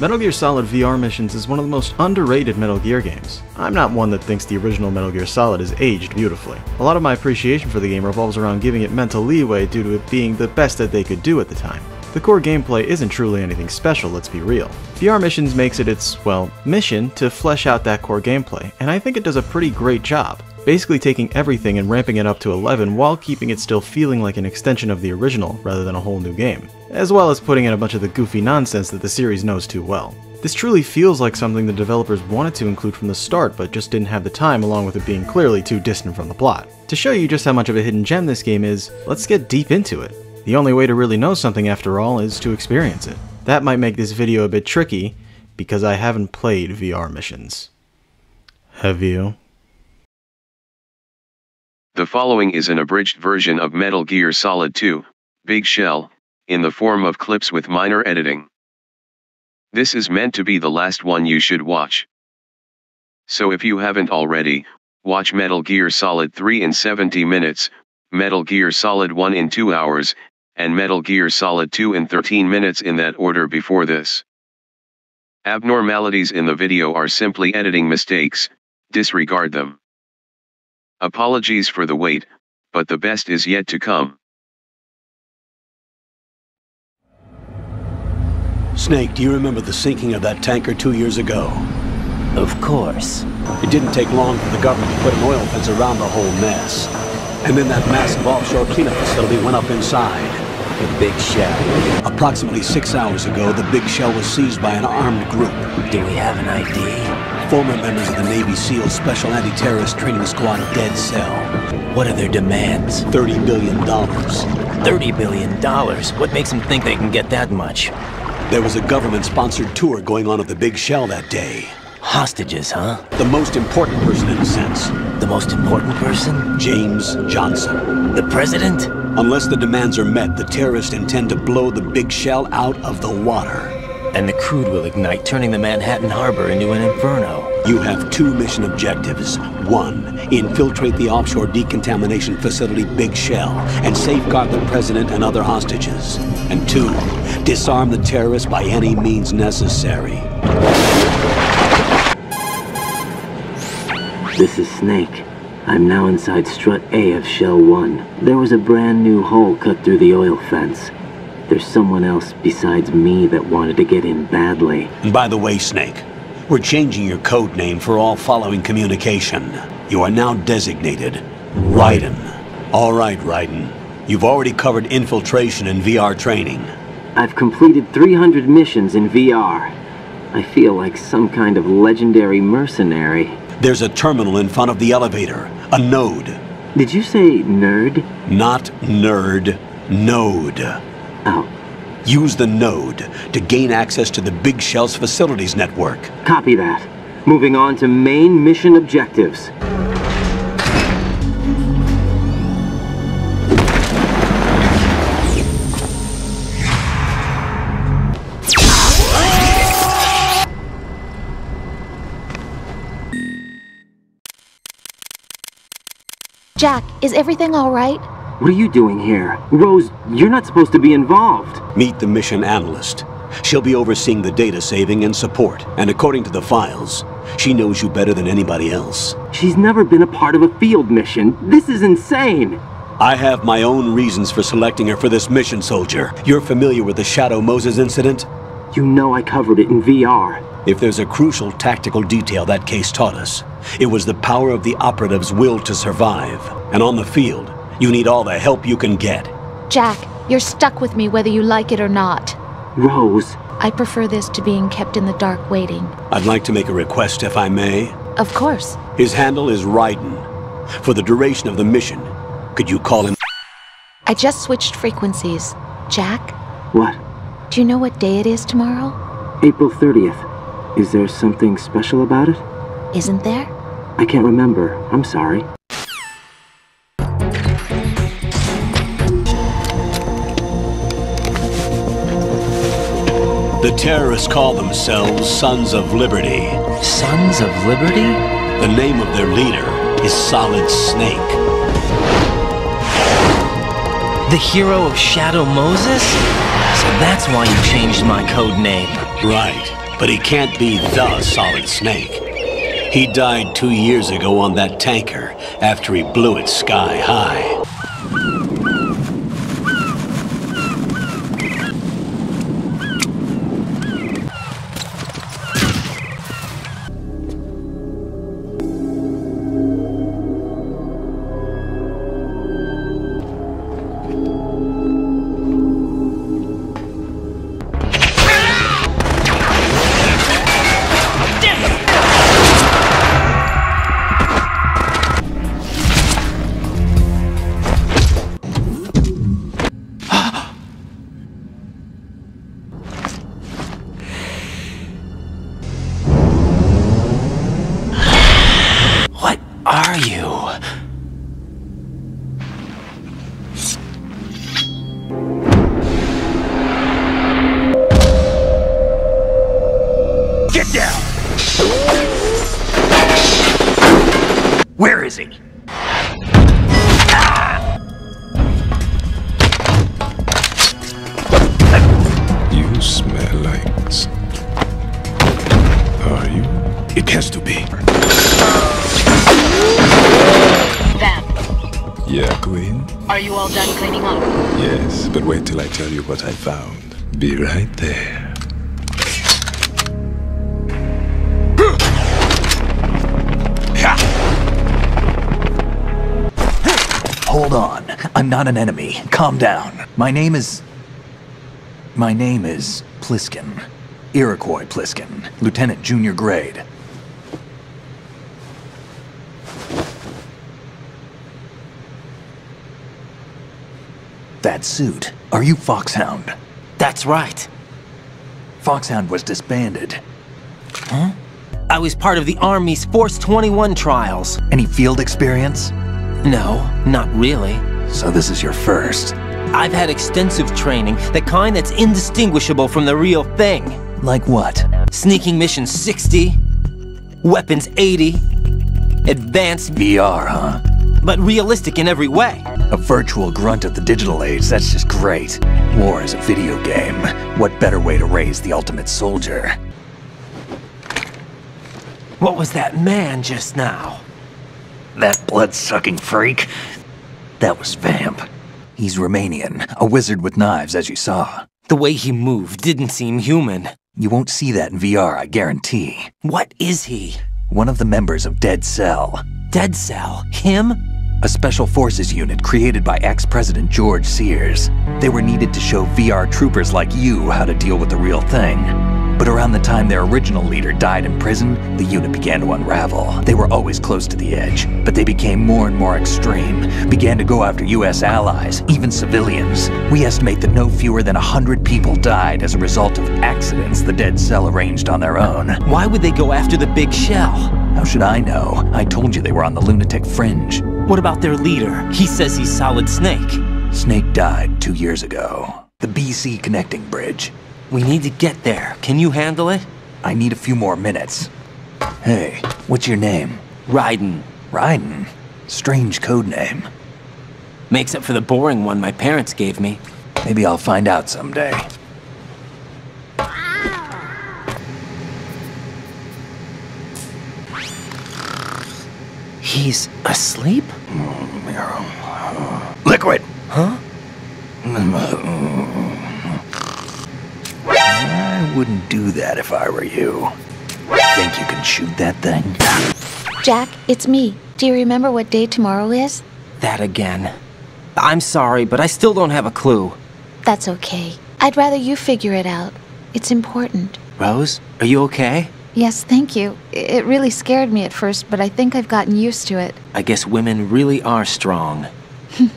Metal Gear Solid VR Missions is one of the most underrated Metal Gear games. I'm not one that thinks the original Metal Gear Solid has aged beautifully. A lot of my appreciation for the game revolves around giving it mental leeway due to it being the best that they could do at the time. The core gameplay isn't truly anything special, let's be real. VR Missions makes it its, well, mission to flesh out that core gameplay, and I think it does a pretty great job. Basically taking everything and ramping it up to 11 while keeping it still feeling like an extension of the original rather than a whole new game, as well as putting in a bunch of the goofy nonsense that the series knows too well. This truly feels like something the developers wanted to include from the start but just didn't have the time, along with it being clearly too distant from the plot. To show you just how much of a hidden gem this game is, let's get deep into it. The only way to really know something, after all, is to experience it. That might make this video a bit tricky, because I haven't played VR Missions. Have you? The following is an abridged version of Metal Gear Solid 2, Big Shell, in the form of clips with minor editing. This is meant to be the last one you should watch. So if you haven't already, watch Metal Gear Solid 3 in 70 minutes, Metal Gear Solid 1 in 2 hours, and Metal Gear Solid 2 in 13 minutes in that order before this. Abnormalities in the video are simply editing mistakes, disregard them. Apologies for the wait, but the best is yet to come. Snake, do you remember the sinking of that tanker 2 years ago? Of course. It didn't take long for the government to put an oil fence around the whole mess. And then that massive offshore cleanup facility went up inside. The Big Shell. Approximately 6 hours ago, the Big Shell was seized by an armed group. Do we have an ID? Former members of the Navy SEAL Special Anti-Terrorist Training Squad Dead Cell. What are their demands? $30 billion. $30 billion? What makes them think they can get that much? There was a government-sponsored tour going on at the Big Shell that day. Hostages, huh? The most important person, in a sense. The most important person? James Johnson. The president? Unless the demands are met, the terrorists intend to blow the Big Shell out of the water. And the crude will ignite, turning the Manhattan Harbor into an inferno. You have two mission objectives. One, infiltrate the offshore decontamination facility Big Shell and safeguard the president and other hostages. And two, disarm the terrorists by any means necessary. This is Snake. I'm now inside strut A of Shell 1. There was a brand new hole cut through the oil fence. There's someone else besides me that wanted to get in badly. And by the way, Snake, we're changing your code name for all following communication. You are now designated Raiden. All right, Raiden. You've already covered infiltration and VR training. I've completed 300 missions in VR. I feel like some kind of legendary mercenary. There's a terminal in front of the elevator. A node. Did you say nerd? Not nerd. Node. Oh. Use the node to gain access to the Big Shell's facilities network. Copy that. Moving on to main mission objectives. Jack, is everything all right? What are you doing here? Rose, you're not supposed to be involved. Meet the mission analyst. She'll be overseeing the data saving and support, and according to the files, she knows you better than anybody else. She's never been a part of a field mission. This is insane. I have my own reasons for selecting her for this mission, soldier. You're familiar with the Shadow Moses incident? You know I covered it in VR. If there's a crucial tactical detail that case taught us, it was the power of the operative's will to survive. And on the field, you need all the help you can get. Jack, you're stuck with me whether you like it or not. Rose. I prefer this to being kept in the dark waiting. I'd like to make a request, if I may. Of course. His handle is Raiden. For the duration of the mission, could you call him? I just switched frequencies. Jack? What? Do you know what day it is tomorrow? April 30th. Is there something special about it? Isn't there? I can't remember. I'm sorry. The terrorists call themselves Sons of Liberty. Sons of Liberty? The name of their leader is Solid Snake. The hero of Shadow Moses? So that's why you changed my code name. Right. But he can't be the Solid Snake. He died 2 years ago on that tanker after he blew it sky high. Not an enemy. Calm down. My name is Pliskin. Iroquois Pliskin. Lieutenant Junior Grade. That suit. Are you Foxhound? That's right. Foxhound was disbanded. Huh? I was part of the Army's Force 21 trials. Any field experience? No, not really. So this is your first? I've had extensive training, the kind that's indistinguishable from the real thing. Like what? Sneaking Mission 60, Weapons 80, Advanced VR, huh? But realistic in every way. A virtual grunt of the digital age, that's just great. War is a video game. What better way to raise the ultimate soldier? What was that man just now? That blood-sucking freak? That was Vamp. He's Romanian, a wizard with knives, as you saw. The way he moved didn't seem human. You won't see that in VR, I guarantee. What is he? One of the members of Dead Cell. Dead Cell? Him? A special forces unit created by ex-president George Sears. They were needed to show VR troopers like you how to deal with the real thing. But around the time their original leader died in prison, the unit began to unravel. They were always close to the edge, but they became more and more extreme, began to go after U.S. allies, even civilians. We estimate that no fewer than 100 people died as a result of accidents the Dead Cell arranged on their own. Why would they go after the Big Shell? How should I know? I told you they were on the lunatic fringe. What about their leader? He says he's Solid Snake. Snake died 2 years ago. The BC connecting bridge. We need to get there. Can you handle it? I need a few more minutes. Hey, what's your name? Raiden. Raiden? Strange code name. Makes up for the boring one my parents gave me. Maybe I'll find out someday. He's asleep? Liquid! Huh? I wouldn't do that if I were you. Think you can shoot that thing? Jack, it's me. Do you remember what day tomorrow is? That again. I'm sorry, but I still don't have a clue. That's okay. I'd rather you figure it out. It's important. Rose, are you okay? Yes, thank you. It really scared me at first, but I think I've gotten used to it. I guess women really are strong.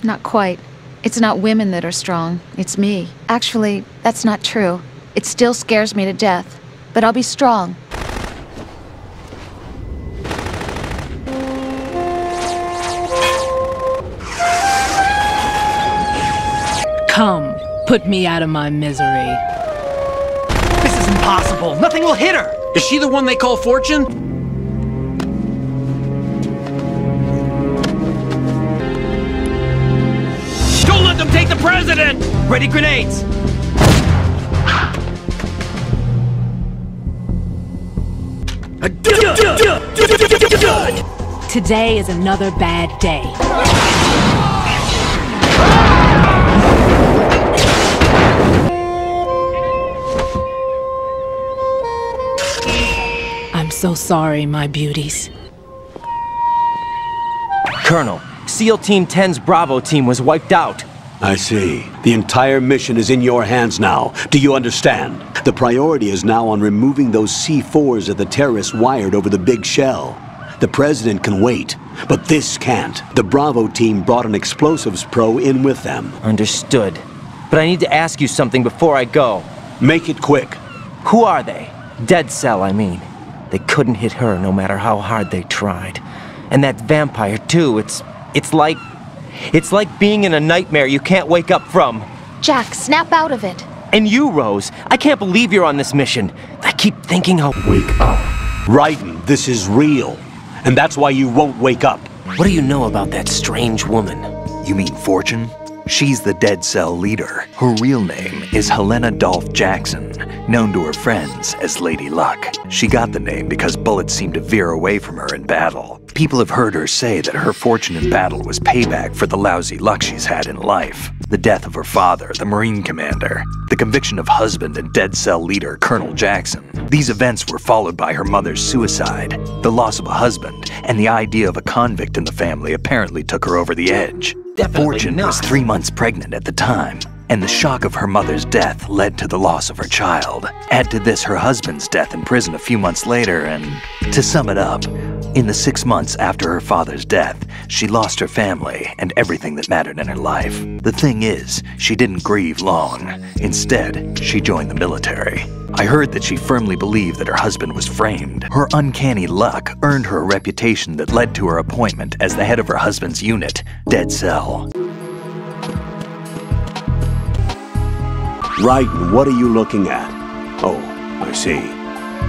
Not quite. It's not women that are strong. It's me. Actually, that's not true. It still scares me to death, but I'll be strong. Come, put me out of my misery. This is impossible. Nothing will hit her. Is she the one they call Fortune? Don't let them take the president! Ready, grenades! Today is another bad day. I'm so sorry, my beauties. Colonel, SEAL Team 10's Bravo team was wiped out. I see. The entire mission is in your hands now. Do you understand? The priority is now on removing those C4s that the terrorists wired over the Big Shell. The President can wait, but this can't. The Bravo team brought an explosives pro in with them. Understood. But I need to ask you something before I go. Make it quick. Who are they? Dead Cell, I mean. They couldn't hit her no matter how hard they tried. And that vampire, too. It's like being in a nightmare you can't wake up from. Jack, snap out of it. And you, Rose. I can't believe you're on this mission. I keep thinking I'll wake up. Raiden, this is real. And that's why you won't wake up. What do you know about that strange woman? You mean Fortune? She's the Dead Cell leader. Her real name is Helena Dolph Jackson, known to her friends as Lady Luck. She got the name because bullets seemed to veer away from her in battle. People have heard her say that her fortune in battle was payback for the lousy luck she's had in life. The death of her father, the Marine commander, the conviction of husband and Dead Cell leader Colonel Jackson. These events were followed by her mother's suicide, the loss of a husband, and the idea of a convict in the family apparently took her over the edge. Fortune was 3 months pregnant at the time, and the shock of her mother's death led to the loss of her child. Add to this her husband's death in prison a few months later, and to sum it up, in the 6 months after her father's death, she lost her family and everything that mattered in her life. The thing is, she didn't grieve long. Instead, she joined the military. I heard that she firmly believed that her husband was framed. Her uncanny luck earned her a reputation that led to her appointment as the head of her husband's unit, Dead Cell. Raiden, what are you looking at? Oh, I see.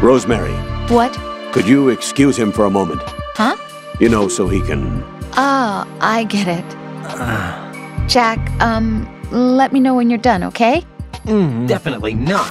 Rosemary. What? Could you excuse him for a moment? Huh? You know, so he can... Ah, I get it. Jack, let me know when you're done, okay? Definitely not.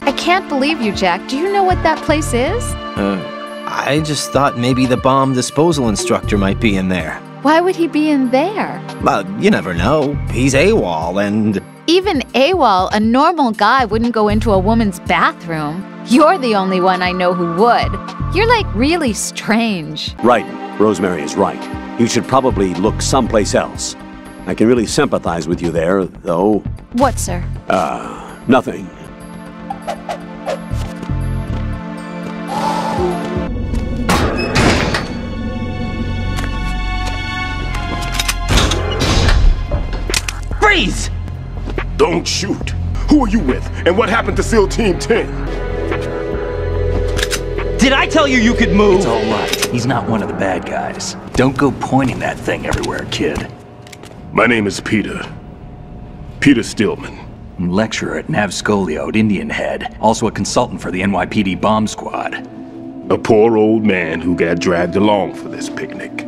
I can't believe you, Jack. Do you know what that place is? I just thought maybe the bomb disposal instructor might be in there. Why would he be in there? Well, you never know. He's AWOL and... Even AWOL, a normal guy wouldn't go into a woman's bathroom. You're the only one I know who would. You're, like, really strange. Right. Rosemary is right. You should probably look someplace else. I can really sympathize with you there, though. What, sir? Nothing. Freeze! Don't shoot! Who are you with? And what happened to SEAL Team 10? Did I tell you you could move? It's all right. He's not one of the bad guys. Don't go pointing that thing everywhere, kid. My name is Peter. Peter Stillman. I'm lecturer at Navscolio at Indian Head. Also a consultant for the NYPD bomb squad. A poor old man who got dragged along for this picnic.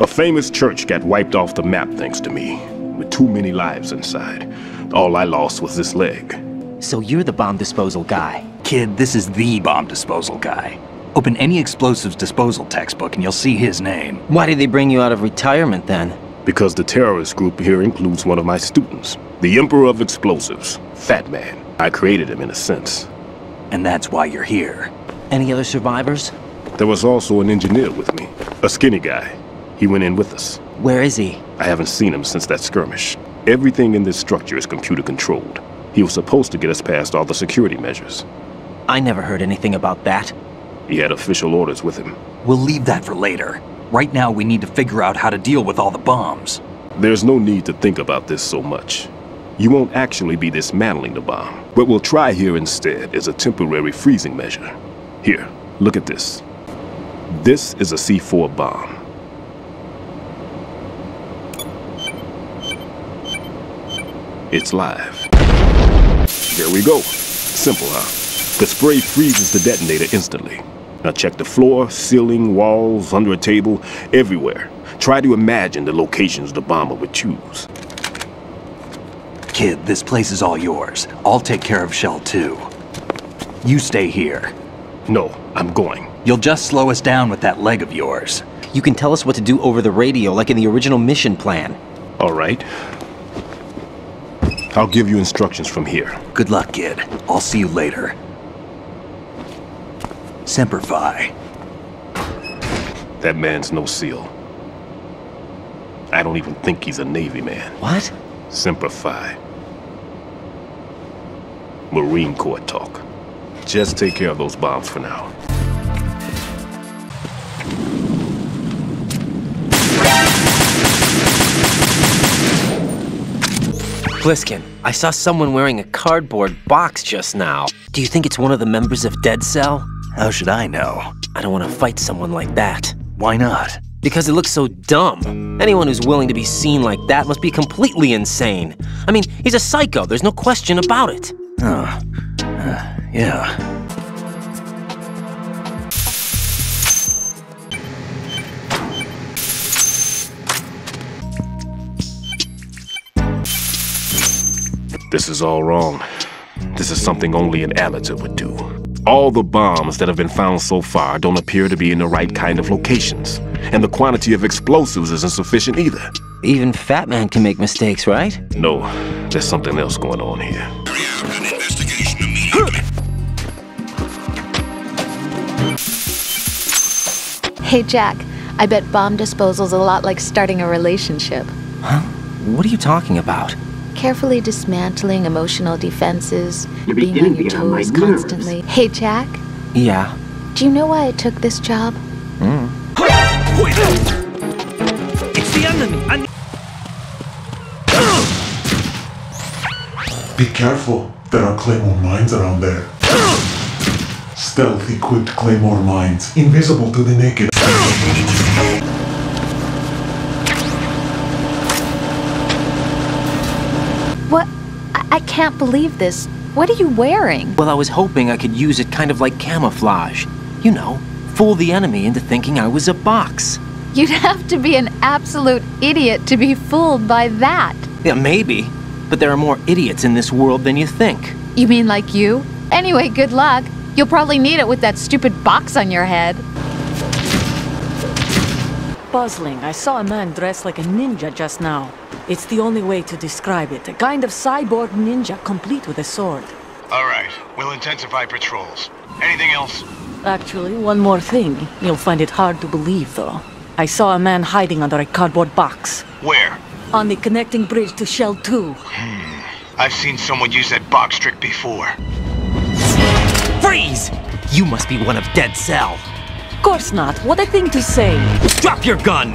A famous church got wiped off the map thanks to me. With too many lives inside. All I lost was this leg. So you're the bomb disposal guy. Kid, this is the bomb disposal guy. Open any explosives disposal textbook and you'll see his name. Why did they bring you out of retirement then? Because the terrorist group here includes one of my students. The Emperor of Explosives, Fat Man. I created him in a sense. And that's why you're here. Any other survivors? There was also an engineer with me. A skinny guy. He went in with us. Where is he? I haven't seen him since that skirmish. Everything in this structure is computer controlled. He was supposed to get us past all the security measures. I never heard anything about that. He had official orders with him. We'll leave that for later. Right now we need to figure out how to deal with all the bombs. There's no need to think about this so much. You won't actually be dismantling the bomb. What we'll try here instead is a temporary freezing measure. Here, look at this. This is a C4 bomb. It's live. There we go. Simple, huh? The spray freezes the detonator instantly. Now check the floor, ceiling, walls, under a table, everywhere. Try to imagine the locations the bomber would choose. Kid, this place is all yours. I'll take care of Shell 2. You stay here. No, I'm going. You'll just slow us down with that leg of yours. You can tell us what to do over the radio, like in the original mission plan. All right. I'll give you instructions from here. Good luck, kid. I'll see you later. Semper Fi. That man's no SEAL. I don't even think he's a Navy man. What? Semper Fi. Marine Corps talk. Just take care of those bombs for now. Pliskin, I saw someone wearing a cardboard box just now. Do you think it's one of the members of Dead Cell? How should I know? I don't want to fight someone like that. Why not? Because it looks so dumb. Anyone who's willing to be seen like that must be completely insane. I mean, he's a psycho, there's no question about it. Oh, yeah. This is all wrong. This is something only an amateur would do. All the bombs that have been found so far don't appear to be in the right kind of locations. And the quantity of explosives isn't sufficient either. Even Fat Man can make mistakes, right? No, there's something else going on here. Carry out an investigation immediately. Hey, Jack, I bet bomb disposal's a lot like starting a relationship. Huh? What are you talking about? Carefully dismantling emotional defenses, being on your toes constantly. Hey, Jack? Yeah? Do you know why I took this job? Mm. It's the enemy! Be careful. There are claymore mines around there. Stealth-equipped claymore mines, invisible to the naked. I can't believe this. What are you wearing? Well, I was hoping I could use it kind of like camouflage. You know, fool the enemy into thinking I was a box. You'd have to be an absolute idiot to be fooled by that. Yeah, maybe. But there are more idiots in this world than you think. You mean like you? Anyway, good luck. You'll probably need it with that stupid box on your head. Puzzling. I saw a man dressed like a ninja just now. It's the only way to describe it. A kind of cyborg ninja, complete with a sword. All right, we'll intensify patrols. Anything else? Actually, one more thing. You'll find it hard to believe, though. I saw a man hiding under a cardboard box. Where? On the connecting bridge to Shell 2. I've seen someone use that box trick before. Freeze! You must be one of Dead Cell. Of course not. What a thing to say. Drop your gun!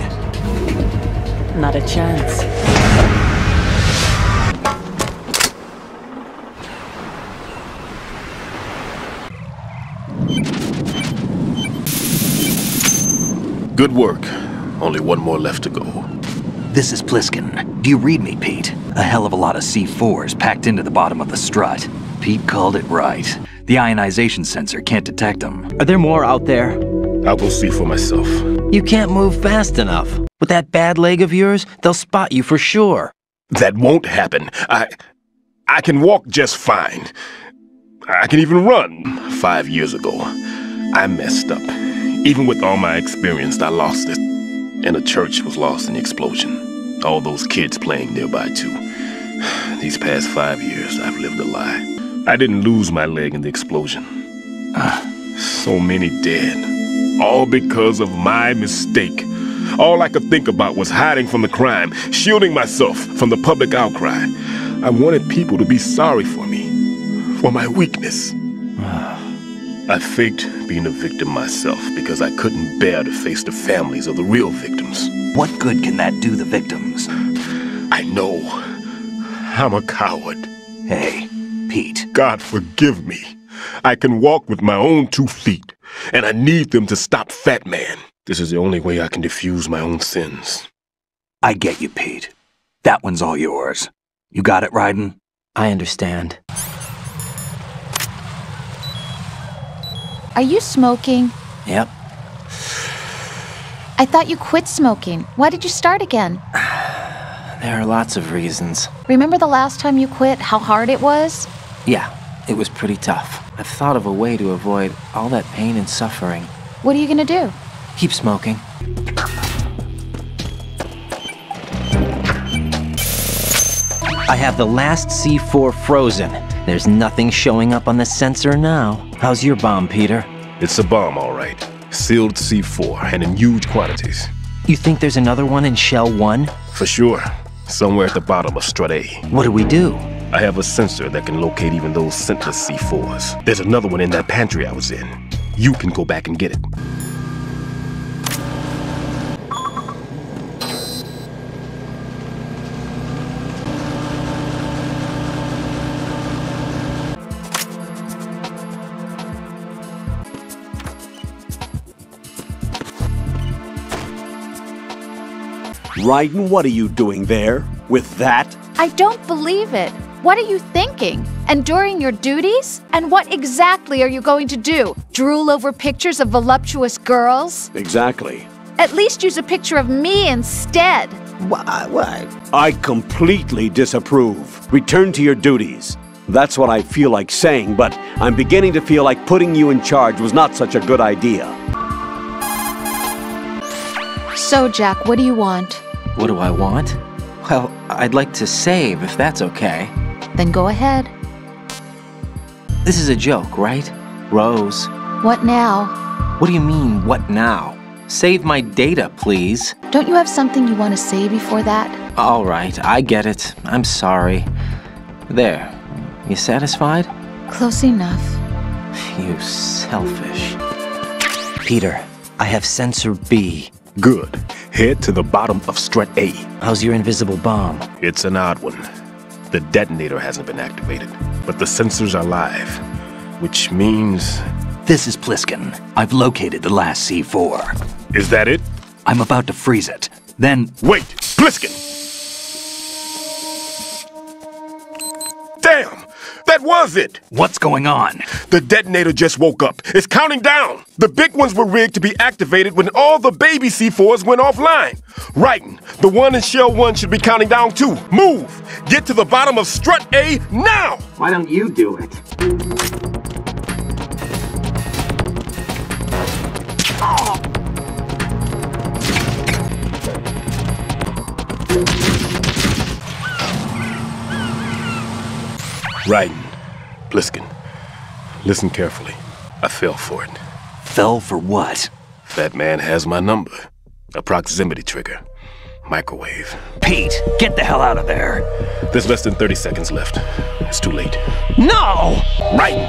Not a chance. Good work. Only one more left to go. This is Pliskin. Do you read me, Pete? A hell of a lot of C4s packed into the bottom of the strut. Pete called it right. The ionization sensor can't detect them. Are there more out there? I'll go see for myself. You can't move fast enough. With that bad leg of yours, they'll spot you for sure. That won't happen. I can walk just fine. I can even run. 5 years ago, I messed up. Even with all my experience, I lost it. And a church was lost in the explosion. All those kids playing nearby, too. These past 5 years, I've lived a lie. I didn't lose my leg in the explosion. So many dead. All because of my mistake. All I could think about was hiding from the crime, shielding myself from the public outcry. I wanted people to be sorry for me, for my weakness. I faked being a victim myself because I couldn't bear to face the families of the real victims. What good can that do the victims? I know. I'm a coward. Hey, Pete. God forgive me. I can walk with my own 2 feet, and I need them to stop Fat Man. This is the only way I can defuse my own sins. I get you, Pete. That one's all yours. You got it, Raiden? I understand. Are you smoking? Yep. I thought you quit smoking. Why did you start again? There are lots of reasons. Remember the last time you quit, how hard it was? Yeah, it was pretty tough. I've thought of a way to avoid all that pain and suffering. What are you gonna do? Keep smoking. I have the last C4 frozen. There's nothing showing up on the sensor now. How's your bomb, Peter? It's a bomb, all right. Sealed C4, and in huge quantities. You think there's another one in Shell 1? For sure. Somewhere at the bottom of Strut A. What do we do? I have a sensor that can locate even those scentless C4s. There's another one in that pantry I was in. You can go back and get it. Raiden, what are you doing there? With that? I don't believe it. What are you thinking? Enduring your duties? And what exactly are you going to do? Drool over pictures of voluptuous girls? Exactly. At least use a picture of me instead. What? I completely disapprove. Return to your duties. That's what I feel like saying, but I'm beginning to feel like putting you in charge was not such a good idea. So, Jack, what do you want? What do I want? Well, I'd like to save, if that's okay. Then go ahead. This is a joke, right? Rose. What now? What do you mean, what now? Save my data, please. Don't you have something you want to say before that? All right, I get it. I'm sorry. There. You satisfied? Close enough. You selfish. Peter, I have sensor B. Good. Head to the bottom of Strut A. How's your invisible bomb? It's an odd one. The detonator hasn't been activated, but the sensors are live, which means... This is Pliskin. I've located the last C4. Is that it? I'm about to freeze it. Then... Wait! Pliskin! Damn! That was it! What's going on? The detonator just woke up. It's counting down. The big ones were rigged to be activated when all the baby C4s went offline. Raiden, the one in Shell 1 should be counting down too. Move! Get to the bottom of Strut A now! Why don't you do it? Oh. Raiden, Pliskin, listen carefully. I fell for it. Fell for what? Fat Man has my number. A proximity trigger. Microwave. Pete, get the hell out of there. There's less than 30 seconds left. It's too late. No! Raiden,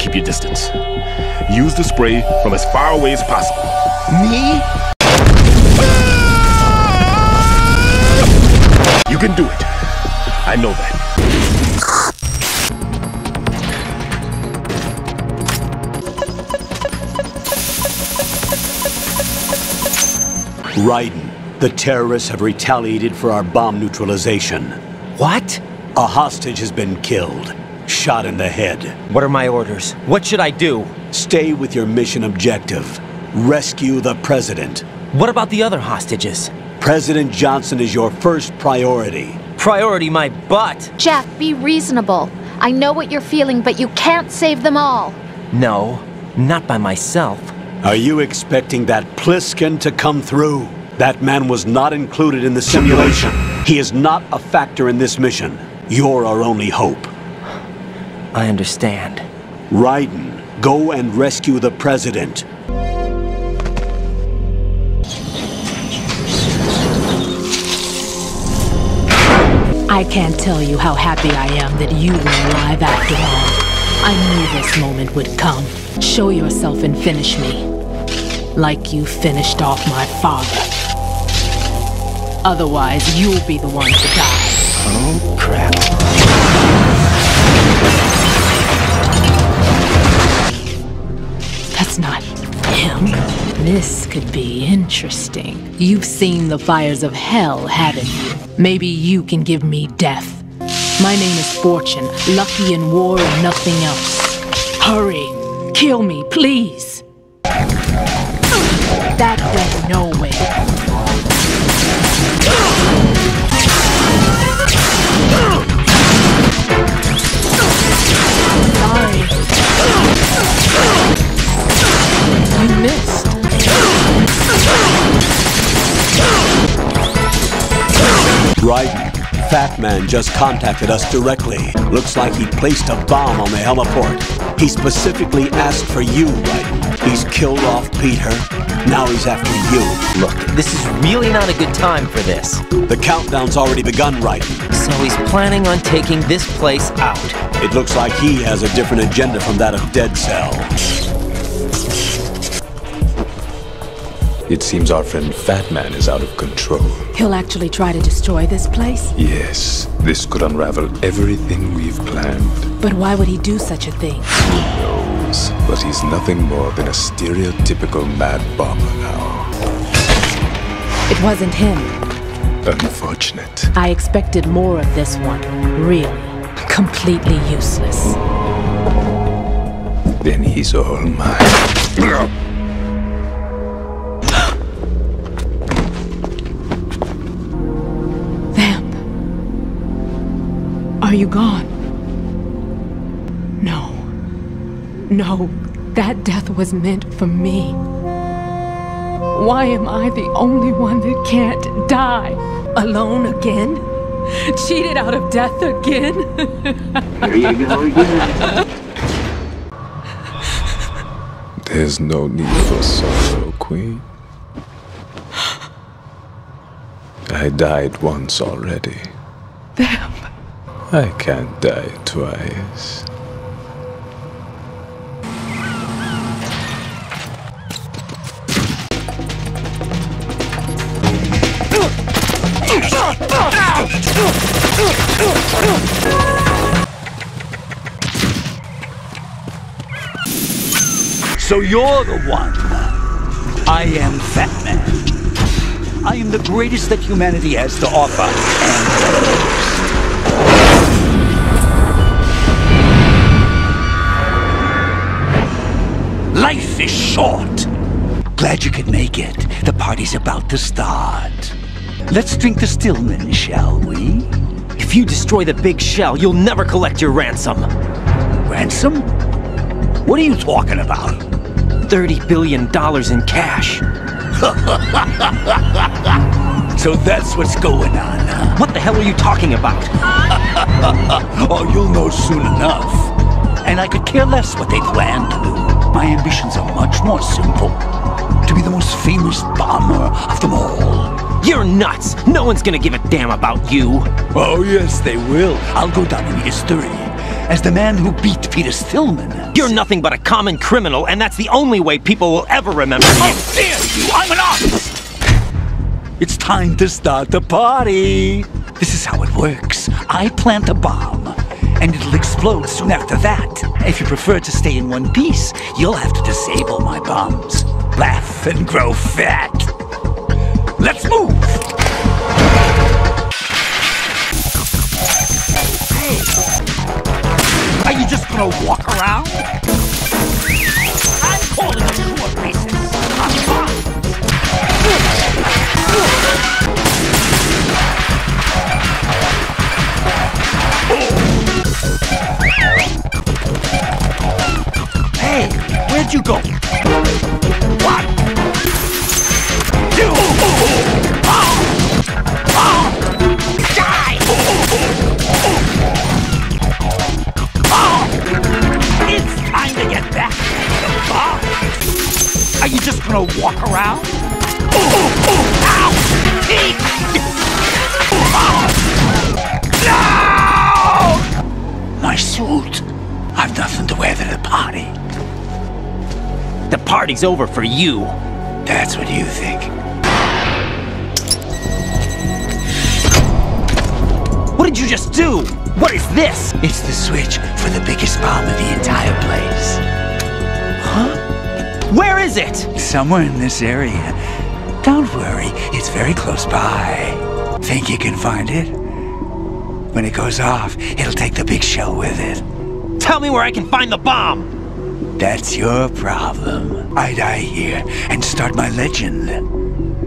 keep your distance. Use the spray from as far away as possible. Me? Ah! You can do it. I know that. Raiden, the terrorists have retaliated for our bomb neutralization. What? A hostage has been killed, shot in the head. What are my orders? What should I do? Stay with your mission objective. Rescue the president. What about the other hostages? President Johnson is your first priority. Priority my butt! Jack, be reasonable. I know what you're feeling, but you can't save them all. No, not by myself. Are you expecting that Pliskin to come through? That man was not included in the simulation. He is not a factor in this mission. You're our only hope. I understand. Raiden, go and rescue the president. I can't tell you how happy I am that you were alive after all. I knew this moment would come. Show yourself and finish me, like you finished off my father. Otherwise, you'll be the one to die. Oh, crap. That's not him. This could be interesting. You've seen the fires of hell, haven't you? Maybe you can give me death. My name is Fortune, lucky in war and nothing else. Hurry! Kill me, please! That went nowhere. Sorry. Raiden. Fat Man just contacted us directly. Looks like he placed a bomb on the heliport. He specifically asked for you, Raiden. He's killed off Peter. Now he's after you. Look, this is really not a good time for this. The countdown's already begun, Raiden. So he's planning on taking this place out. It looks like he has a different agenda from that of Dead Cell. It seems our friend Fat Man is out of control. He'll actually try to destroy this place? Yes. This could unravel everything we've planned. But why would he do such a thing? Who knows? But he's nothing more than a stereotypical mad bomber now. It wasn't him. Unfortunate. I expected more of this one. Really. Completely useless. Then he's all mine. Are you gone? No. No, that death was meant for me. Why am I the only one that can't die? Alone again? Cheated out of death again? There you go again. There's no need for sorrow, Queen. I died once already. There. I can't die twice. So you're the one. I am Fat Man. I am the greatest that humanity has to offer. And life is short. Glad you could make it. The party's about to start. Let's drink to Stillman, shall we? If you destroy the Big Shell, you'll never collect your ransom. Ransom? What are you talking about? $30 billion in cash. So that's what's going on, huh? What the hell are you talking about? Oh, you'll know soon enough. And I could care less what they plan to do. My ambitions are much more simple. To be the most famous bomber of them all. You're nuts! No one's gonna give a damn about you! Oh yes, they will. I'll go down in history as the man who beat Peter Stillman. You're nothing but a common criminal, and that's the only way people will ever remember you. How dare you! I'm an artist! It's time to start the party! This is how it works. I plant a bomb, and it'll explode soon after that. If you prefer to stay in one piece, you'll have to disable my bombs. Laugh and grow fat. Let's move! Hey! Are you just gonna walk around? I'm calling two more pieces. I'm fine. Oh. Hey, where'd you go? What? You! Die! It's time to get back. Are you just gonna walk around? No! My suit. I've nothing to wear to the party. The party's over for you. That's what you think. What did you just do? What is this? It's the switch for the biggest bomb of the entire place. Huh? Where is it? Somewhere in this area. Don't worry, it's very close by. Think you can find it? When it goes off, it'll take the Big Shell with it. Tell me where I can find the bomb! That's your problem. I die here and start my legend.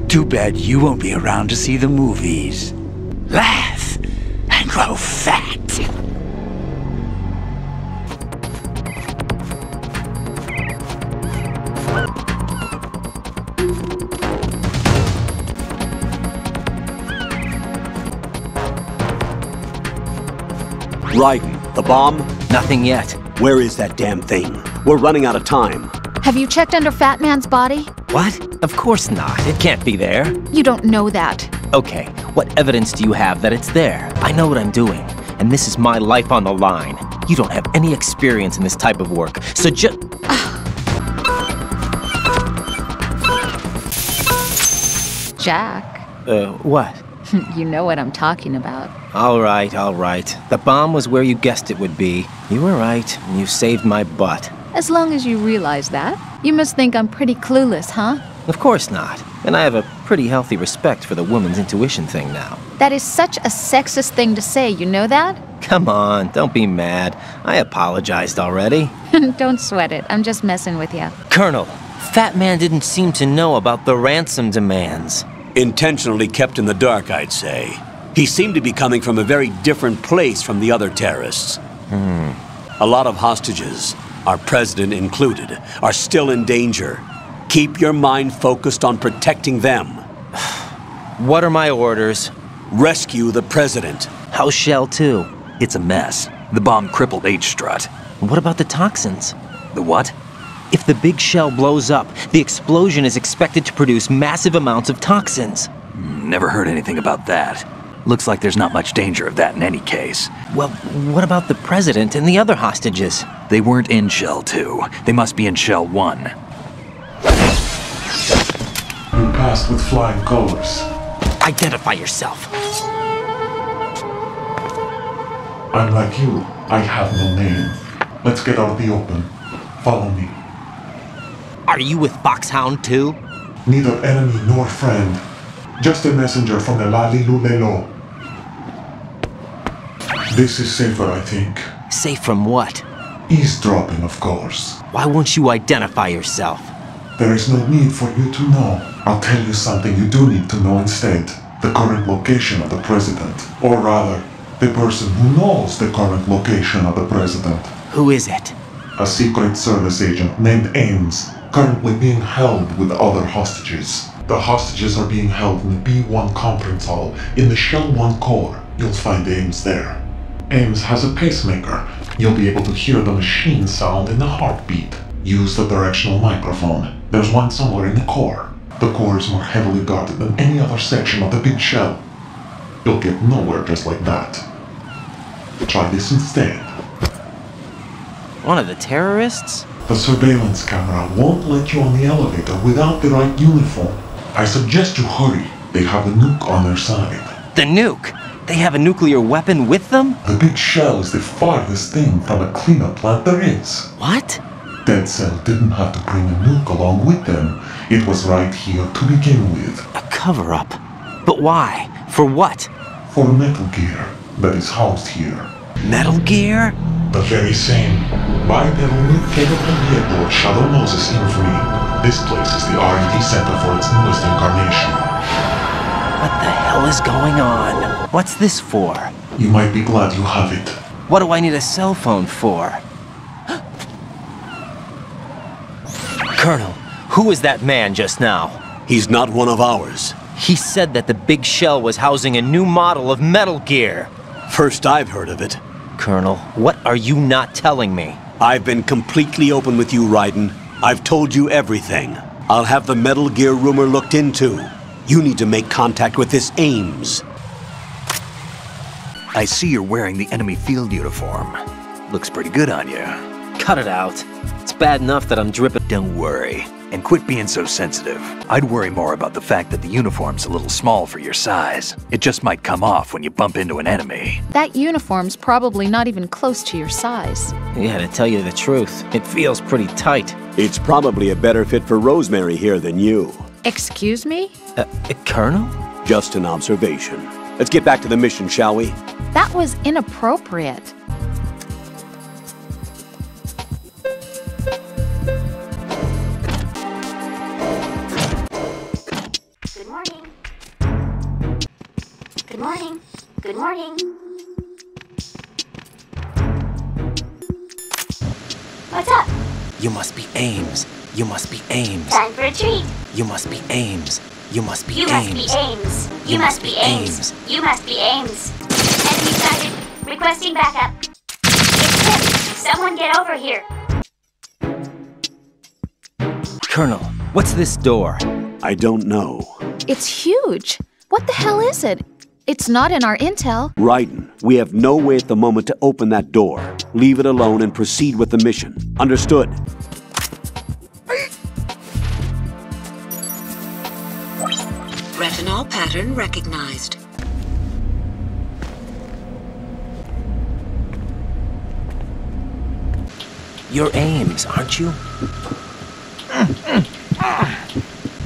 Too bad you won't be around to see the movies. Laugh and grow fat! Raiden, the bomb? Nothing yet. Where is that damn thing? We're running out of time. Have you checked under Fat Man's body? What? Of course not. It can't be there. You don't know that. Okay, what evidence do you have that it's there? I know what I'm doing, and this is my life on the line. You don't have any experience in this type of work, so just... Jack. What? You know what I'm talking about. All right, all right. The bomb was where you guessed it would be. You were right, and you saved my butt. As long as you realize that. You must think I'm pretty clueless, huh? Of course not. And I have a pretty healthy respect for the woman's intuition thing now. That is such a sexist thing to say, you know that? Come on, don't be mad. I apologized already. Don't sweat it. I'm just messing with you. Colonel, Fat Man didn't seem to know about the ransom demands. Intentionally kept in the dark, I'd say. He seemed to be coming from a very different place from the other terrorists. A lot of hostages, our president included, are still in danger. Keep your mind focused on protecting them. What are my orders? Rescue the president. House Shell 2. It's a mess. The bomb crippled H-Strut. What about the toxins? The what? If the Big Shell blows up, the explosion is expected to produce massive amounts of toxins. Never heard anything about that. Looks like there's not much danger of that in any case. Well, what about the president and the other hostages? They weren't in Shell 2. They must be in Shell 1. You passed with flying colors. Identify yourself. Unlike you, I have no name. Let's get out of the open. Follow me. Are you with Foxhound too? Neither enemy nor friend. Just a messenger from the La-li-lu-le-lo. This is safer, I think. Safe from what? Eavesdropping, of course. Why won't you identify yourself? There is no need for you to know. I'll tell you something you do need to know instead. The current location of the president. Or rather, the person who knows the current location of the president. Who is it? A Secret Service agent named Ames. Currently being held with other hostages. The hostages are being held in the B1 conference hall in the Shell 1 core. You'll find Ames there. Ames has a pacemaker. You'll be able to hear the machine sound in the heartbeat. Use the directional microphone. There's one somewhere in the core. The core is more heavily guarded than any other section of the Big Shell. You'll get nowhere just like that. Try this instead. One of the terrorists? The surveillance camera won't let you on the elevator without the right uniform. I suggest you hurry. They have a nuke on their side. The nuke? They have a nuclear weapon with them? The Big Shell is the farthest thing from a cleanup plant there is. What? Dead Cell didn't have to bring a nuke along with them. It was right here to begin with. A cover-up? But why? For what? For Metal Gear that is housed here. Metal Gear? The very same. Bipedal nuke-capable vehicle of Shadow Moses infamy. This place is the R&D center for its newest incarnation. What the hell is going on? What's this for? You might be glad you have it. What do I need a cell phone for? Colonel, who is that man just now? He's not one of ours. He said that the Big Shell was housing a new model of Metal Gear. First I've heard of it. Colonel, what are you not telling me? I've been completely open with you, Raiden. I've told you everything. I'll have the Metal Gear rumor looked into. You need to make contact with this Ames. I see you're wearing the enemy field uniform. Looks pretty good on you. Cut it out. It's bad enough that I'm dripping. Don't worry. And quit being so sensitive. I'd worry more about the fact that the uniform's a little small for your size. It just might come off when you bump into an enemy. That uniform's probably not even close to your size. Yeah, to tell you the truth, it feels pretty tight. It's probably a better fit for Rosemary here than you. Excuse me? Colonel? Just an observation. Let's get back to the mission, shall we? That was inappropriate. Good morning. What's up? You must be Ames. You must be Ames. Time for a treat. You must be Ames. You must be Ames. You must be Ames. You must be Ames. You must be Ames. Entry started. Requesting backup. over here. Colonel, what's this door? I don't know. It's huge. What the hell is it? It's not in our intel. Raiden, we have no way at the moment to open that door. Leave it alone and proceed with the mission. Understood. Retinol pattern recognized. You're Ames, aren't you?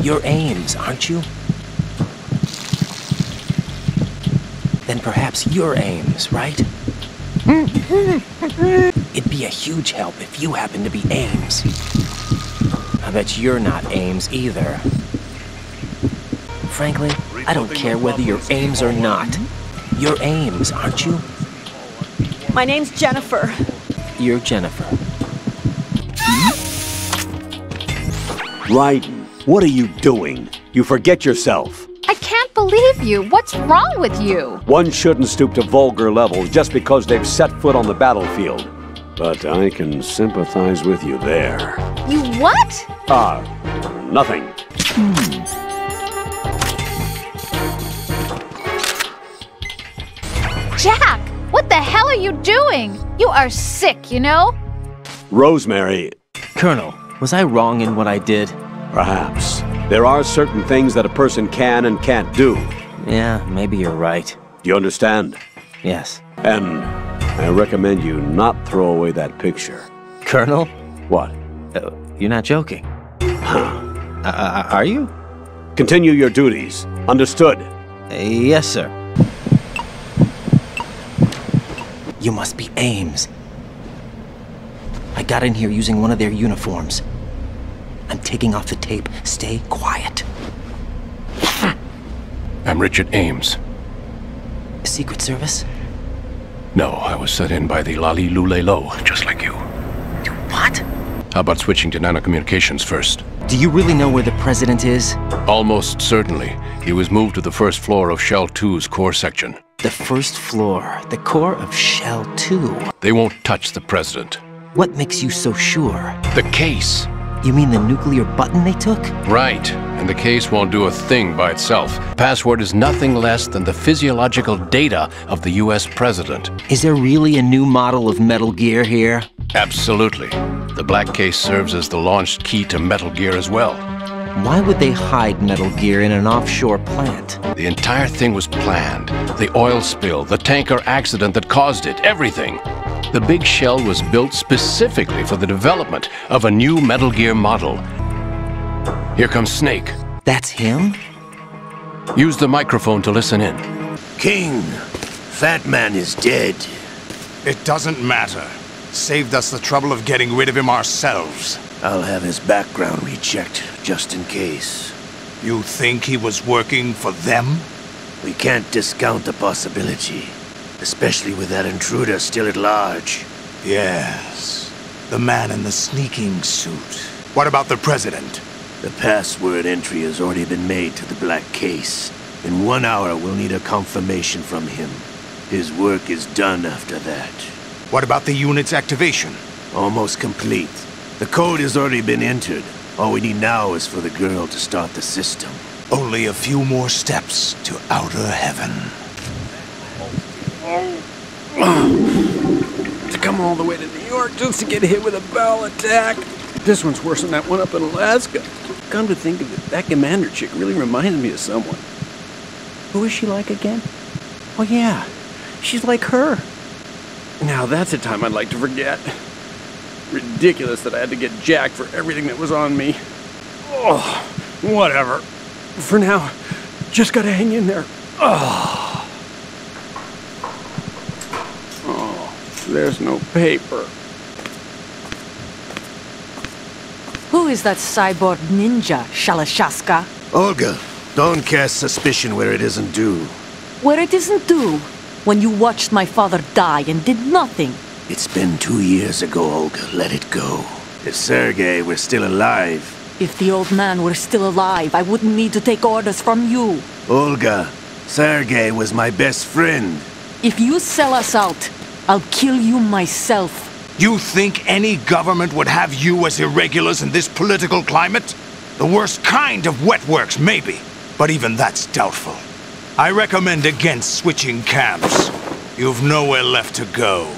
You're Ames, aren't you? Then perhaps you're Ames, right? It'd be a huge help if you happen to be Ames. I bet you're not Ames either. Frankly, I don't care whether you're Ames or not. You're Ames, aren't you? My name's Jennifer. You're Jennifer. Raiden, what are you doing? You forget yourself. I can't believe you. What's wrong with you? One shouldn't stoop to vulgar levels just because they've set foot on the battlefield. But I can sympathize with you there. You what? Nothing. Jack, what the hell are you doing? You are sick, you know? Rosemary. Colonel, was I wrong in what I did? Perhaps. There are certain things that a person can and can't do. Yeah, maybe you're right. Do you understand? Yes. And I recommend you not throw away that picture. Colonel? What? You're not joking. Huh. Are you? Continue your duties. Understood? Yes, sir. You must be Ames. I got in here using one of their uniforms. I'm taking off the tape. Stay quiet. I'm Richard Ames. Secret Service? No, I was sent in by the La-li-lu-le-lo, just like you. You what? How about switching to nanocommunications first? Do you really know where the President is? Almost certainly. He was moved to the first floor of Shell 2's core section. The first floor? The core of Shell 2? They won't touch the President. What makes you so sure? The case. You mean the nuclear button they took? Right, and the case won't do a thing by itself. Password is nothing less than the physiological data of the US President. Is there really a new model of Metal Gear here? Absolutely. The black case serves as the launch key to Metal Gear as well. Why would they hide Metal Gear in an offshore plant? The entire thing was planned. The oil spill, the tanker accident that caused it, everything. The Big Shell was built specifically for the development of a new Metal Gear model. Here comes Snake. That's him? Use the microphone to listen in. King, Fat Man is dead. It doesn't matter. Saved us the trouble of getting rid of him ourselves. I'll have his background rechecked, just in case. You think he was working for them? We can't discount the possibility. Especially with that intruder still at large. Yes. The man in the sneaking suit. What about the President? The password entry has already been made to the black case. In 1 hour, we'll need a confirmation from him. His work is done after that. What about the unit's activation? Almost complete. The code has already been entered. All we need now is for the girl to start the system. Only a few more steps to Outer Heaven. To come all the way to New York just to get hit with a bowel attack. This one's worse than that one up in Alaska. Come to think of it, that commander chick really reminds me of someone. Who is she like again? Oh yeah, she's like her. Now that's a time I'd like to forget. Ridiculous that I had to get Jack for everything that was on me. Oh, whatever. For now, just gotta hang in there. Oh. There's no paper. Who is that cyborg ninja, Shalashaska? Olga, don't cast suspicion where it isn't due. Where it isn't due? When you watched my father die and did nothing? It's been 2 years ago, Olga. Let it go. If Sergei were still alive... If the old man were still alive, I wouldn't need to take orders from you. Olga, Sergei was my best friend. If you sell us out... I'll kill you myself. You think any government would have you as irregulars in this political climate? The worst kind of wet works, maybe, but even that's doubtful. I recommend against switching camps. You've nowhere left to go.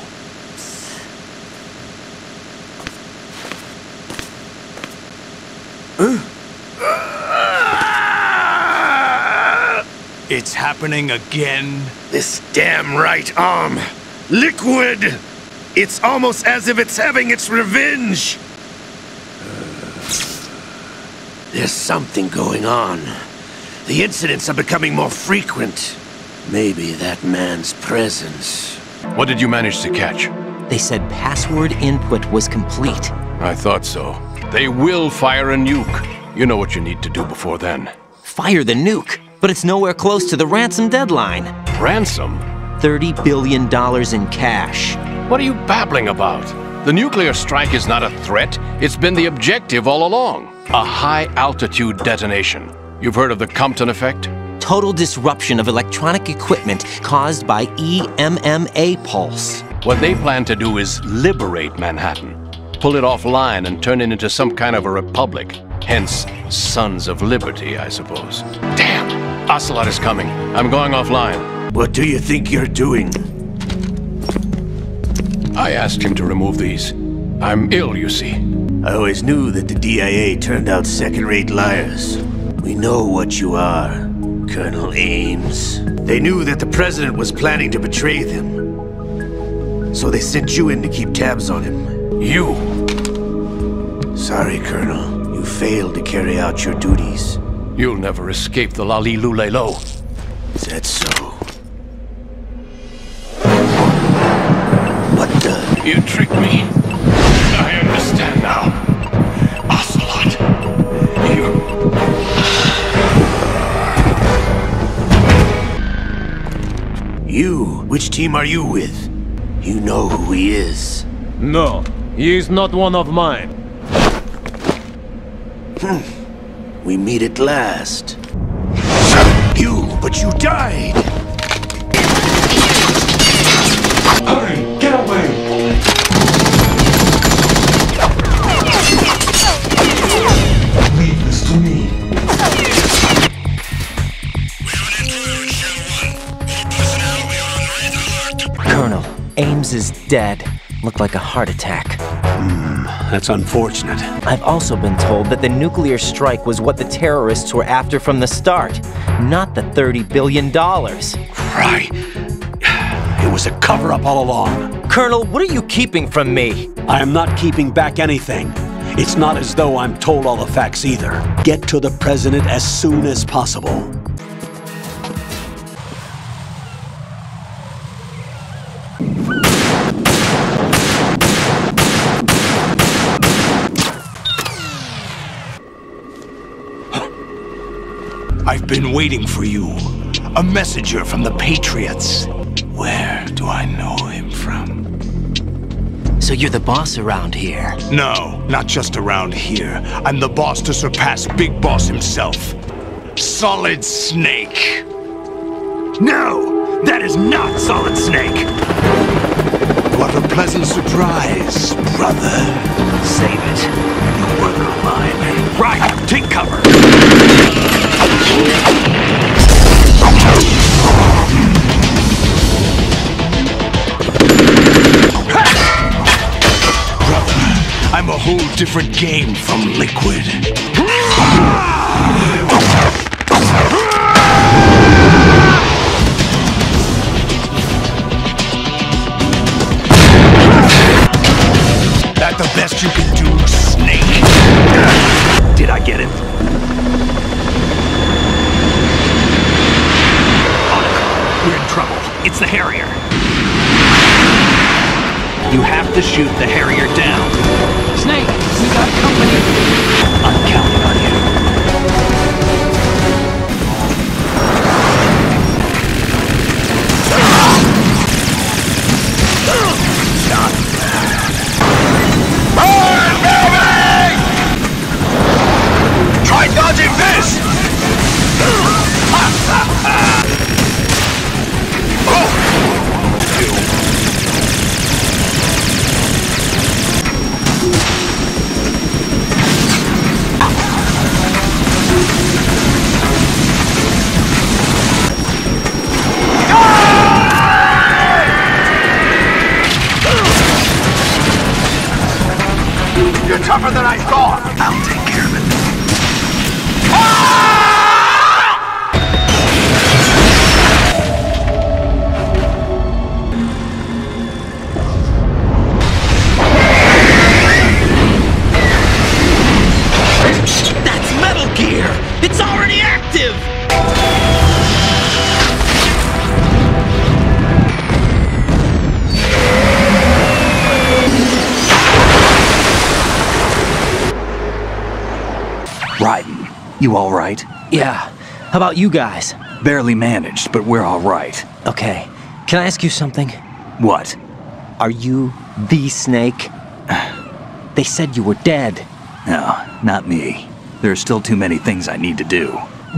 It's happening again. This damn right arm. Liquid! It's almost as if it's having its revenge. There's something going on. The incidents are becoming more frequent. Maybe that man's presence. What did you manage to catch? They said password input was complete. I thought so. They will fire a nuke. You know what you need to do before then. Fire the nuke? But it's nowhere close to the ransom deadline. Ransom? $30 billion in cash. What are you babbling about? The nuclear strike is not a threat. It's been the objective all along. A high-altitude detonation. You've heard of the Compton effect? Total disruption of electronic equipment caused by EMMA pulse. What they plan to do is liberate Manhattan, pull it offline and turn it into some kind of a republic. Hence, Sons of Liberty, I suppose. Damn! Ocelot is coming. I'm going offline. What do you think you're doing? I asked him to remove these. I'm ill, you see. I always knew that the DIA turned out second-rate liars. We know what you are, Colonel Ames. They knew that the president was planning to betray them. So they sent you in to keep tabs on him. You! Sorry, Colonel. You failed to carry out your duties. You'll never escape the La-li-lu-le-lo. Is that so? What the? You tricked me. I understand now. You, which team are you with? You know who he is. No, he is not one of mine. We meet at last. You, but you died! Hurry, get away! Leave this to me. Colonel, Ames is dead. Looked like a heart attack. That's unfortunate. I've also been told that the nuclear strike was what the terrorists were after from the start, not the $30 billion. Right. It was a cover-up all along. Colonel, what are you keeping from me? I am not keeping back anything. It's not as though I'm told all the facts either. Get to the president as soon as possible. I've been waiting for you. A messenger from the Patriots. Where do I know him from? So you're the boss around here? No, not just around here. I'm the boss to surpass Big Boss himself. Solid Snake. No, that is not Solid Snake. What a pleasant surprise, brother. Save it. No brother of mine. Right, take cover. I'm a whole different game from Liquid. That the best you can do, Snake? Did I get it? It's the Harrier. You have to shoot the Harrier down. Snake, we got company. I'm counting on you. Burn, baby! Try dodging this! You're tougher than I thought! I'll take care of it. That's Metal Gear! It's already active! Raiden, you all right? Yeah. How about you guys? Barely managed, but we're all right. Okay. Can I ask you something? What? Are you the Snake? They said you were dead. No, not me. There are still too many things I need to do.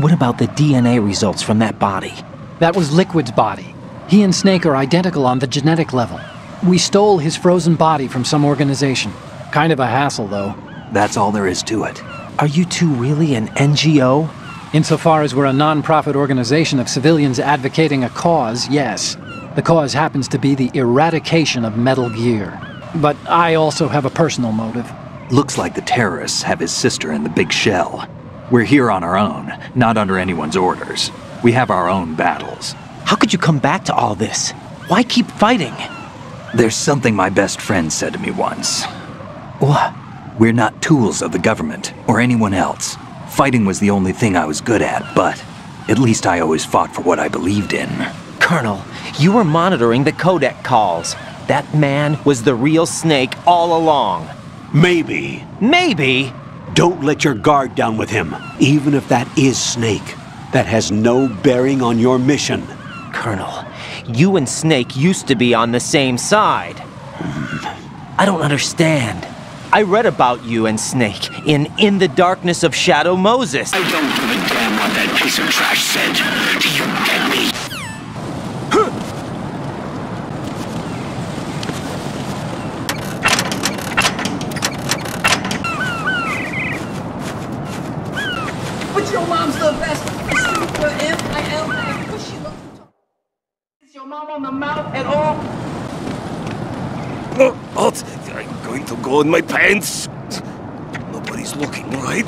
What about the DNA results from that body? That was Liquid's body. He and Snake are identical on the genetic level. We stole his frozen body from some organization. Kind of a hassle, though. That's all there is to it. Are you two really an NGO? Insofar as we're a non-profit organization of civilians advocating a cause, yes. The cause happens to be the eradication of Metal Gear. But I also have a personal motive. Looks like the terrorists have his sister in the Big Shell. We're here on our own, not under anyone's orders. We have our own battles. How could you come back to all this? Why keep fighting? There's something my best friend said to me once. What? We're not tools of the government, or anyone else. Fighting was the only thing I was good at, but at least I always fought for what I believed in. Colonel, you were monitoring the codec calls. That man was the real Snake all along. Maybe. Maybe? Don't let your guard down with him, even if that is Snake. That has no bearing on your mission. Colonel, you and Snake used to be on the same side. I don't understand. I read about you and Snake in the Darkness of Shadow Moses. I don't give a damn what that piece of trash said. Do you get me? But your mom's the best. Super M-I-L. She looks is your mom on the mouth at all? No, what? I'm going to go in my pants. Nobody's looking, right?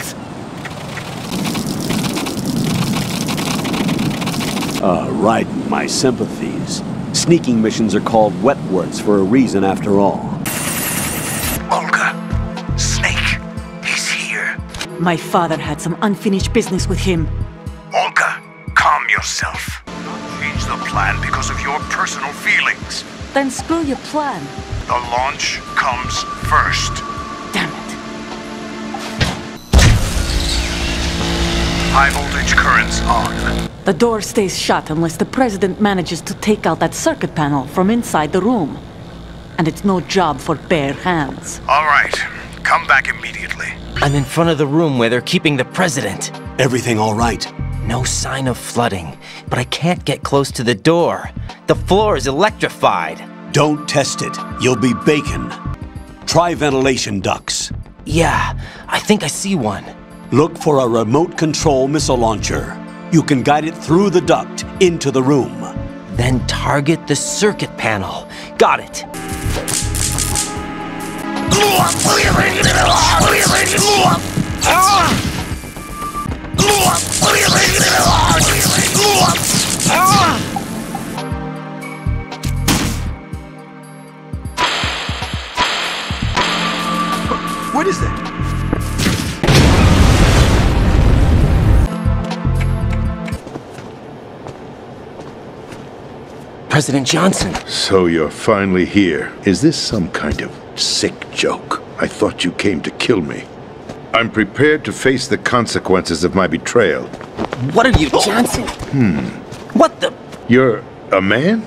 Raiden, my sympathies. Sneaking missions are called wet words for a reason after all. Olga, Snake, he's here. My father had some unfinished business with him. Olga, calm yourself. Don't change the plan because of your personal feelings. Then spill your plan. The launch comes first. Damn it. High voltage currents on. The door stays shut unless the president manages to take out that circuit panel from inside the room. And it's no job for bare hands. All right. Come back immediately. I'm in front of the room where they're keeping the president. Everything all right? No sign of flooding, but I can't get close to the door. The floor is electrified. Don't test it. You'll be bacon. Try ventilation ducts. Yeah, I think I see one. Look for a remote control missile launcher. You can guide it through the duct into the room. Then target the circuit panel. Got it. What is that? President Johnson. So you're finally here. Is this some kind of sick joke? I thought you came to kill me. I'm prepared to face the consequences of my betrayal. What are you, Johnson? What the? You're a man?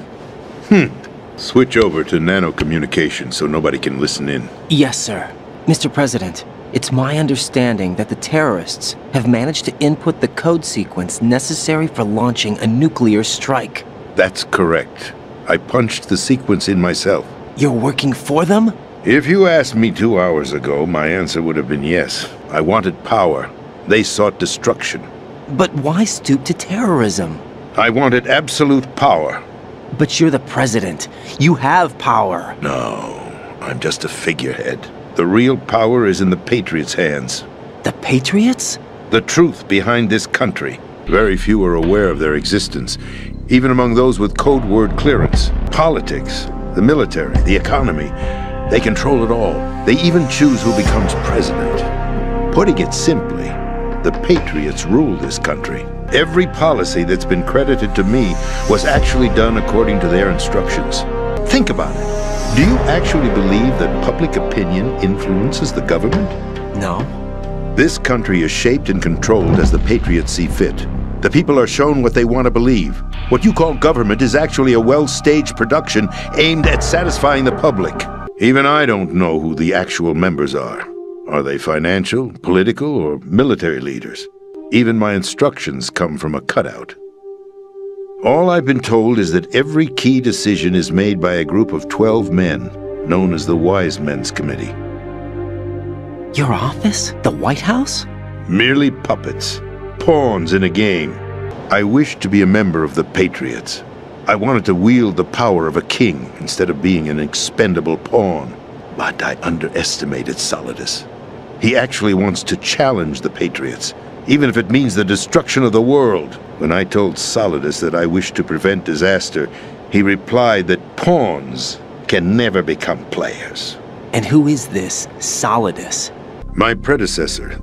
Switch over to nanocommunication so nobody can listen in. Yes, sir. Mr. President, it's my understanding that the terrorists have managed to input the code sequence necessary for launching a nuclear strike. That's correct. I punched the sequence in myself. You're working for them? If you asked me 2 hours ago, my answer would have been yes. I wanted power. They sought destruction. But why stoop to terrorism? I wanted absolute power. But you're the president. You have power. No, I'm just a figurehead. The real power is in the Patriots' hands. The Patriots? The truth behind this country. Very few are aware of their existence, even among those with code word clearance. Politics, the military, the economy. They control it all. They even choose who becomes president. Putting it simply, the Patriots rule this country. Every policy that's been credited to me was actually done according to their instructions. Think about it. Do you actually believe that public opinion influences the government? No. This country is shaped and controlled as the Patriots see fit. The people are shown what they want to believe. What you call government is actually a well-staged production aimed at satisfying the public. Even I don't know who the actual members are. Are they financial, political, or military leaders? Even my instructions come from a cutout. All I've been told is that every key decision is made by a group of 12 men, known as the Wise Men's Committee. Your office? The White House? Merely puppets. Pawns in a game. I wished to be a member of the Patriots. I wanted to wield the power of a king instead of being an expendable pawn. But I underestimated Solidus. He actually wants to challenge the Patriots, even if it means the destruction of the world. When I told Solidus that I wished to prevent disaster, he replied that pawns can never become players. And who is this Solidus? My predecessor.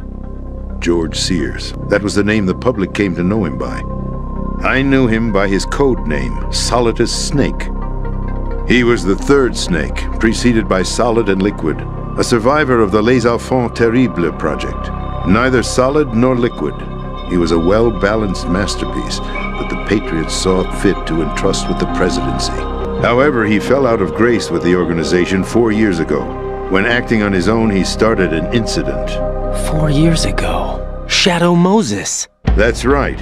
George Sears. That was the name the public came to know him by. I knew him by his code name, Solidus Snake. He was the third snake, preceded by Solid and Liquid, a survivor of the Les Enfants Terribles project. Neither solid nor liquid. He was a well-balanced masterpiece that the Patriots saw fit to entrust with the presidency. However, he fell out of grace with the organization 4 years ago. When acting on his own, he started an incident. 4 years ago? Shadow Moses. That's right.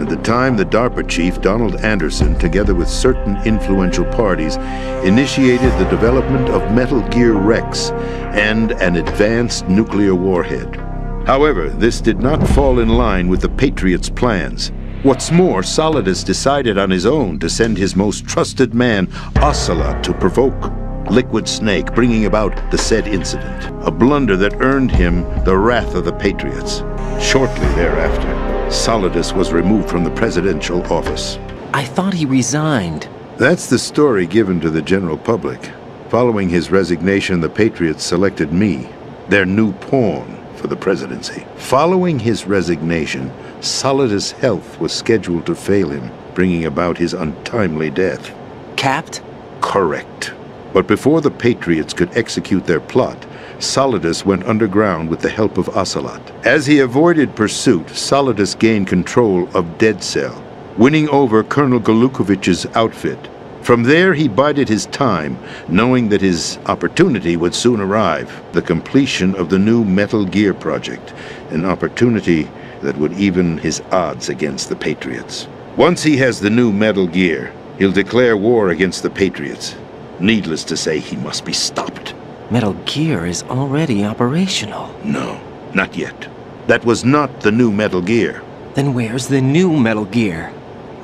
At the time, the DARPA chief, Donald Anderson, together with certain influential parties, initiated the development of Metal Gear Rex and an advanced nuclear warhead. However, this did not fall in line with the Patriots' plans. What's more, Solidus decided on his own to send his most trusted man, Ocelot, to provoke Liquid Snake, bringing about the said incident. A blunder that earned him the wrath of the Patriots. Shortly thereafter, Solidus was removed from the presidential office. I thought he resigned. That's the story given to the general public. Following his resignation, the Patriots selected me, their new pawn, for the presidency. Following his resignation, Solidus' health was scheduled to fail him, bringing about his untimely death. Capped? Correct. But before the Patriots could execute their plot, Solidus went underground with the help of Ocelot. As he avoided pursuit, Solidus gained control of Dead Cell, winning over Colonel Gurlukovich's outfit. From there, he bided his time, knowing that his opportunity would soon arrive, the completion of the new Metal Gear project, an opportunity that would even his odds against the Patriots. Once he has the new Metal Gear, he'll declare war against the Patriots. Needless to say, he must be stopped. Metal Gear is already operational. No, not yet. That was not the new Metal Gear. Then where's the new Metal Gear?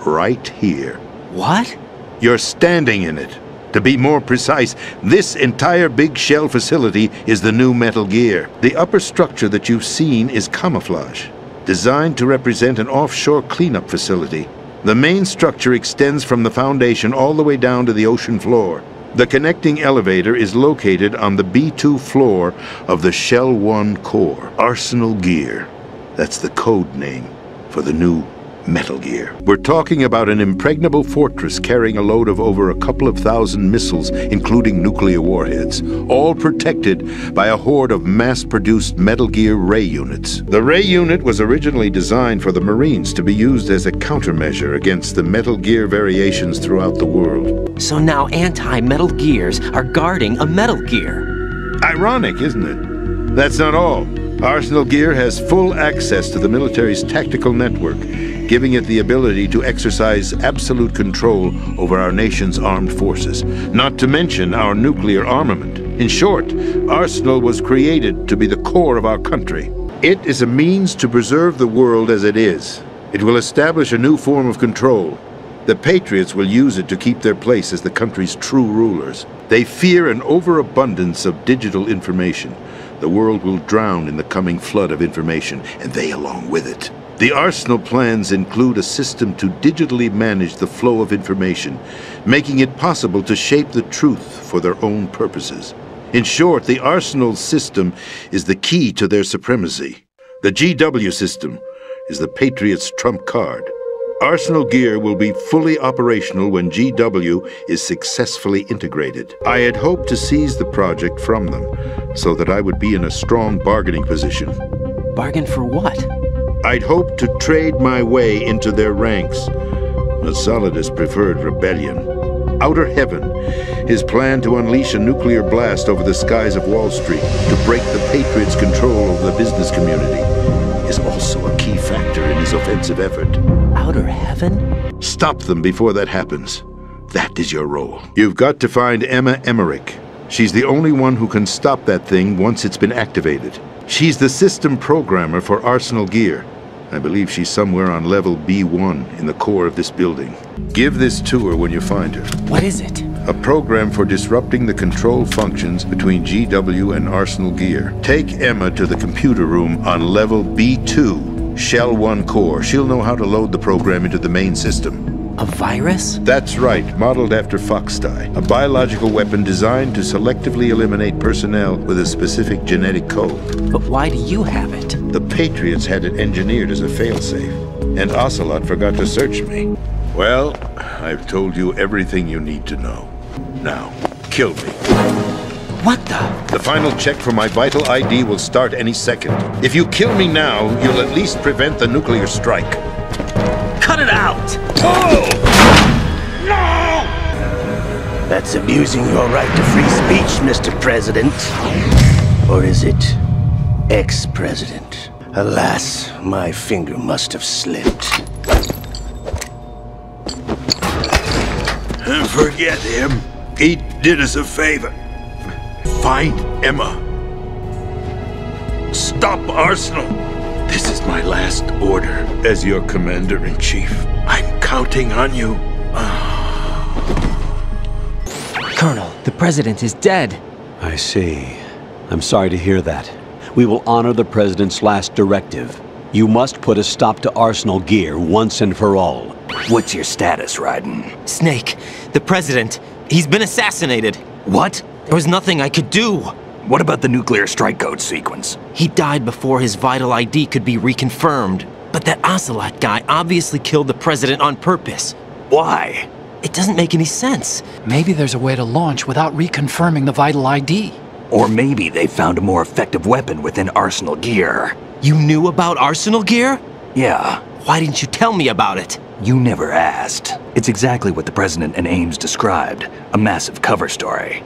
Right here. What? You're standing in it. To be more precise, this entire Big Shell facility is the new Metal Gear. The upper structure that you've seen is camouflage, designed to represent an offshore cleanup facility. The main structure extends from the foundation all the way down to the ocean floor. The connecting elevator is located on the B2 floor of the Shell 1 core. Arsenal Gear. That's the code name for the new Metal Gear. We're talking about an impregnable fortress carrying a load of over a couple of thousand missiles, including nuclear warheads, all protected by a horde of mass-produced Metal Gear Ray units. The Ray unit was originally designed for the Marines to be used as a countermeasure against the Metal Gear variations throughout the world. So now anti-Metal Gears are guarding a Metal Gear. Ironic, isn't it? That's not all. Arsenal Gear has full access to the military's tactical network, giving it the ability to exercise absolute control over our nation's armed forces, not to mention our nuclear armament. In short, Arsenal was created to be the core of our country. It is a means to preserve the world as it is. It will establish a new form of control, The Patriots will use it to keep their place as the country's true rulers. They fear an overabundance of digital information. The world will drown in the coming flood of information, and they along with it. The Arsenal plans include a system to digitally manage the flow of information, making it possible to shape the truth for their own purposes. In short, the Arsenal system is the key to their supremacy. The GW system is the Patriots' trump card. Arsenal Gear will be fully operational when GW is successfully integrated. I had hoped to seize the project from them, so that I would be in a strong bargaining position. Bargain for what? I'd hoped to trade my way into their ranks, but Solidus preferred rebellion. Outer Heaven, his plan to unleash a nuclear blast over the skies of Wall Street to break the Patriots' control over the business community, is also a key factor in his offensive effort. Outer Heaven? Stop them before that happens. That is your role. You've got to find Emma Emmerich. She's the only one who can stop that thing once it's been activated. She's the system programmer for Arsenal Gear. I believe she's somewhere on level B1 in the core of this building. Give this to her when you find her. What is it? A program for disrupting the control functions between GW and Arsenal Gear. Take Emma to the computer room on level B2, Shell 1 core. She'll know how to load the program into the main system. A virus? That's right, modeled after Foxhound, a biological weapon designed to selectively eliminate personnel with a specific genetic code. But why do you have it? The Patriots had it engineered as a failsafe, and Ocelot forgot to search me. Well, I've told you everything you need to know. Now, kill me. What the? The final check for my vital ID will start any second. If you kill me now, you'll at least prevent the nuclear strike. Cut it out! Oh! No! That's abusing your right to free speech, Mr. President. Or is it ex-president? Alas, my finger must have slipped. Forget him. He did us a favor. Find Emma. Stop Arsenal. This is my last order. As your commander-in-chief, I'm counting on you. Colonel, the president is dead. I see. I'm sorry to hear that. We will honor the president's last directive. You must put a stop to Arsenal Gear once and for all. What's your status, Raiden? Snake, the president, he's been assassinated. What? There was nothing I could do. What about the nuclear strike code sequence? He died before his vital ID could be reconfirmed. But that Ocelot guy obviously killed the president on purpose. Why? It doesn't make any sense. Maybe there's a way to launch without reconfirming the vital ID. Or maybe they found a more effective weapon within Arsenal Gear. You knew about Arsenal Gear? Yeah. Why didn't you tell me about it? You never asked. It's exactly what the president and Ames described, a massive cover story.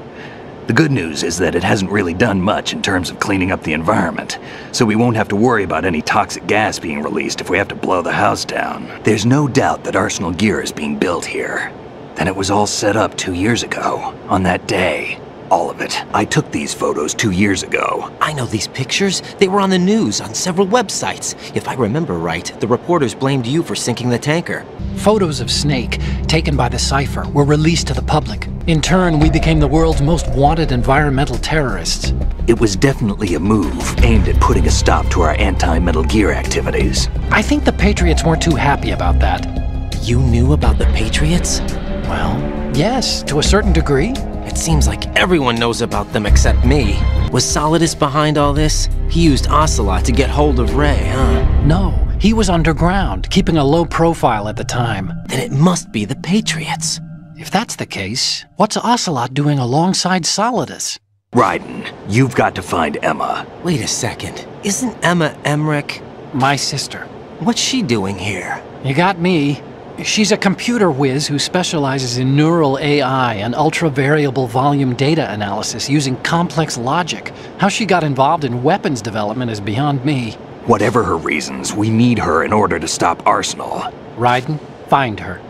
The good news is that it hasn't really done much in terms of cleaning up the environment, so we won't have to worry about any toxic gas being released if we have to blow the house down. There's no doubt that Arsenal Gear is being built here. And it was all set up 2 years ago, on that day. All of it. I took these photos 2 years ago. I know these pictures. They were on the news, on several websites. If I remember right, the reporters blamed you for sinking the tanker. Photos of Snake, taken by the Cypher, were released to the public. In turn, we became the world's most wanted environmental terrorists. It was definitely a move aimed at putting a stop to our anti-Metal Gear activities. I think the Patriots weren't too happy about that. You knew about the Patriots? Well, yes, to a certain degree. It seems like everyone knows about them except me. Was Solidus behind all this? He used Ocelot to get hold of Ray, huh? No, he was underground, keeping a low profile at the time. Then it must be the Patriots. If that's the case, what's Ocelot doing alongside Solidus? Raiden, you've got to find Emma. Wait a second. Isn't Emma Emmerich? My sister. What's she doing here? You got me. She's a computer whiz who specializes in neural AI and ultra-variable volume data analysis using complex logic. How she got involved in weapons development is beyond me. Whatever her reasons, we need her in order to stop Arsenal. Raiden, find her.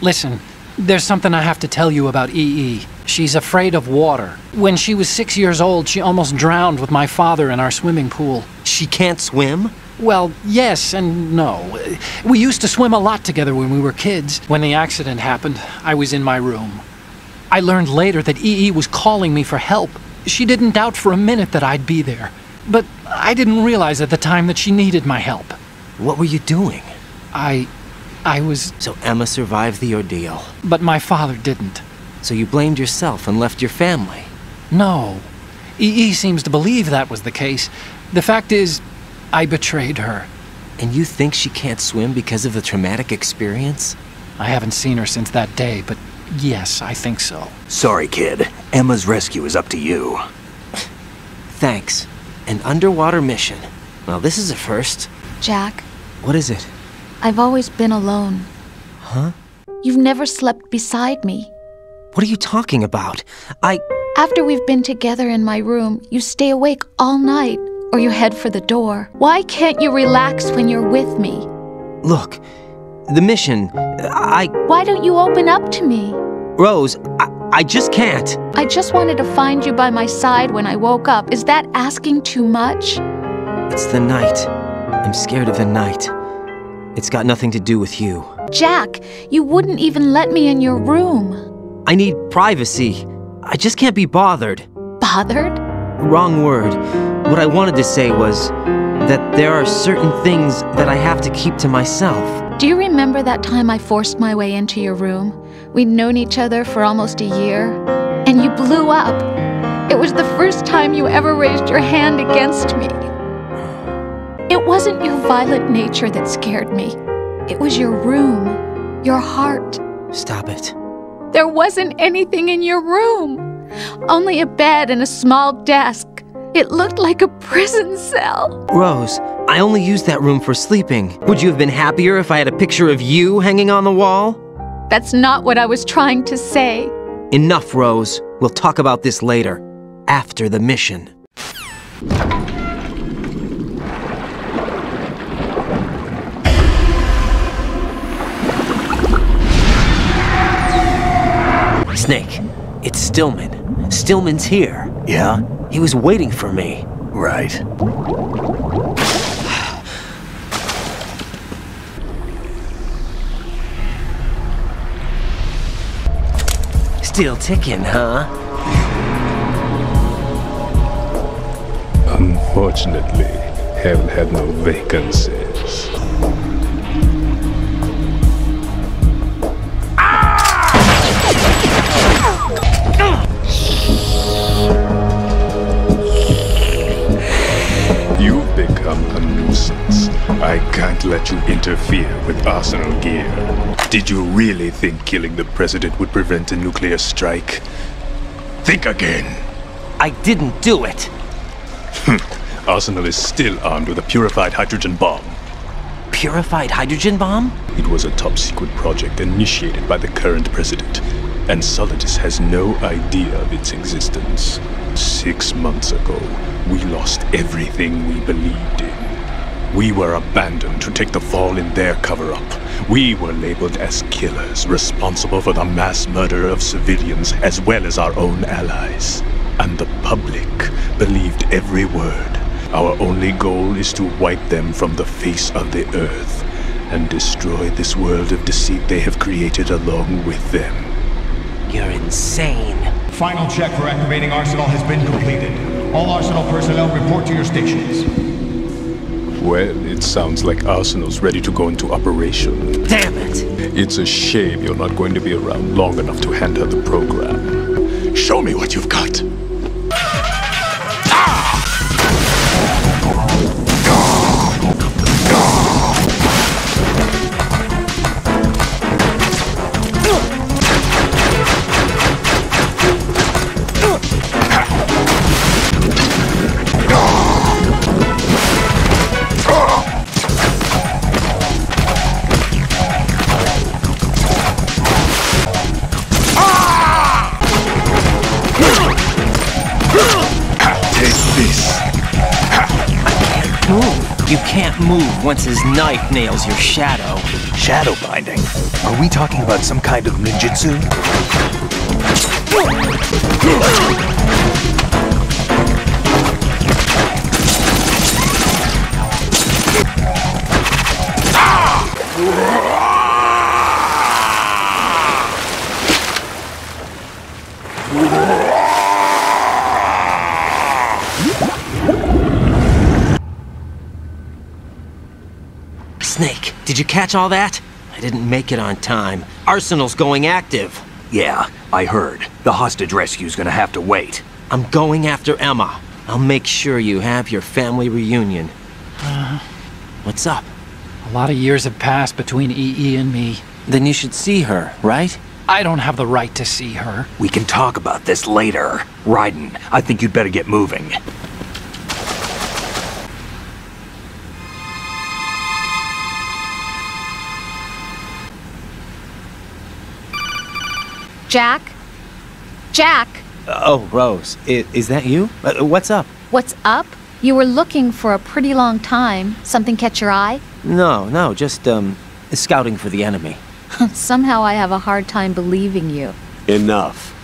Listen. There's something I have to tell you about EE. She's afraid of water. When she was 6 years old, she almost drowned with my father in our swimming pool. She can't swim? Well, yes and no. We used to swim a lot together when we were kids. When the accident happened, I was in my room. I learned later that E.E. was calling me for help. She didn't doubt for a minute that I'd be there. But I didn't realize at the time that she needed my help. What were you doing? I was... So Emma survived the ordeal. But my father didn't. So you blamed yourself and left your family? No. E.E. seems to believe that was the case. The fact is, I betrayed her. And you think she can't swim because of the traumatic experience? I haven't seen her since that day, but yes, I think so. Sorry, kid. Emma's rescue is up to you. Thanks. An underwater mission. Well, this is a first. Jack. What is it? I've always been alone. Huh? You've never slept beside me. What are you talking about? After we've been together in my room, you stay awake all night, or you head for the door. Why can't you relax when you're with me? Look, the mission, Why don't you open up to me? Rose, I just can't. I just wanted to find you by my side when I woke up. Is that asking too much? It's the night. I'm scared of the night. It's got nothing to do with you. Jack, you wouldn't even let me in your room. I need privacy. I just can't be bothered. Bothered? Wrong word. What I wanted to say was that there are certain things that I have to keep to myself. Do you remember that time I forced my way into your room? We'd known each other for almost a year, and you blew up. It was the first time you ever raised your hand against me. It wasn't your violent nature that scared me. It was your room, your heart. Stop it. There wasn't anything in your room. Only a bed and a small desk. It looked like a prison cell. Rose, I only used that room for sleeping. Would you have been happier if I had a picture of you hanging on the wall? That's not what I was trying to say. Enough, Rose. We'll talk about this later, after the mission. Snake, it's Stillman. Stillman's here. Yeah? He was waiting for me. Right. Still ticking, huh? Unfortunately, haven't had no vacancies. You've become a nuisance. I can't let you interfere with Arsenal Gear. Did you really think killing the president would prevent a nuclear strike? Think again. I didn't do it. Arsenal is still armed with a purified hydrogen bomb. Purified hydrogen bomb? It was a top-secret project initiated by the current president. And Solidus has no idea of its existence. 6 months ago, we lost everything we believed in. We were abandoned to take the fall in their cover-up. We were labeled as killers, responsible for the mass murder of civilians as well as our own allies. And the public believed every word. Our only goal is to wipe them from the face of the earth and destroy this world of deceit they have created along with them. You're insane. Final check for activating Arsenal has been completed. All Arsenal personnel report to your stations. Well, it sounds like Arsenal's ready to go into operation. Damn it! It's a shame you're not going to be around long enough to hand her the program. Show me what you've got. Move once his knife nails your shadow. Shadow binding? Are we talking about some kind of ninjutsu? Snake, did you catch all that? I didn't make it on time. Arsenal's going active. Yeah, I heard. The hostage rescue's gonna have to wait. I'm going after Emma. I'll make sure you have your family reunion. What's up? A lot of years have passed between EE and me. Then you should see her, right? I don't have the right to see her. We can talk about this later. Raiden, I think you'd better get moving. Jack? Jack? Oh, Rose. Is that you? What's up? What's up? You were looking for a pretty long time. Something catch your eye? No, just, scouting for the enemy. Somehow I have a hard time believing you. Enough.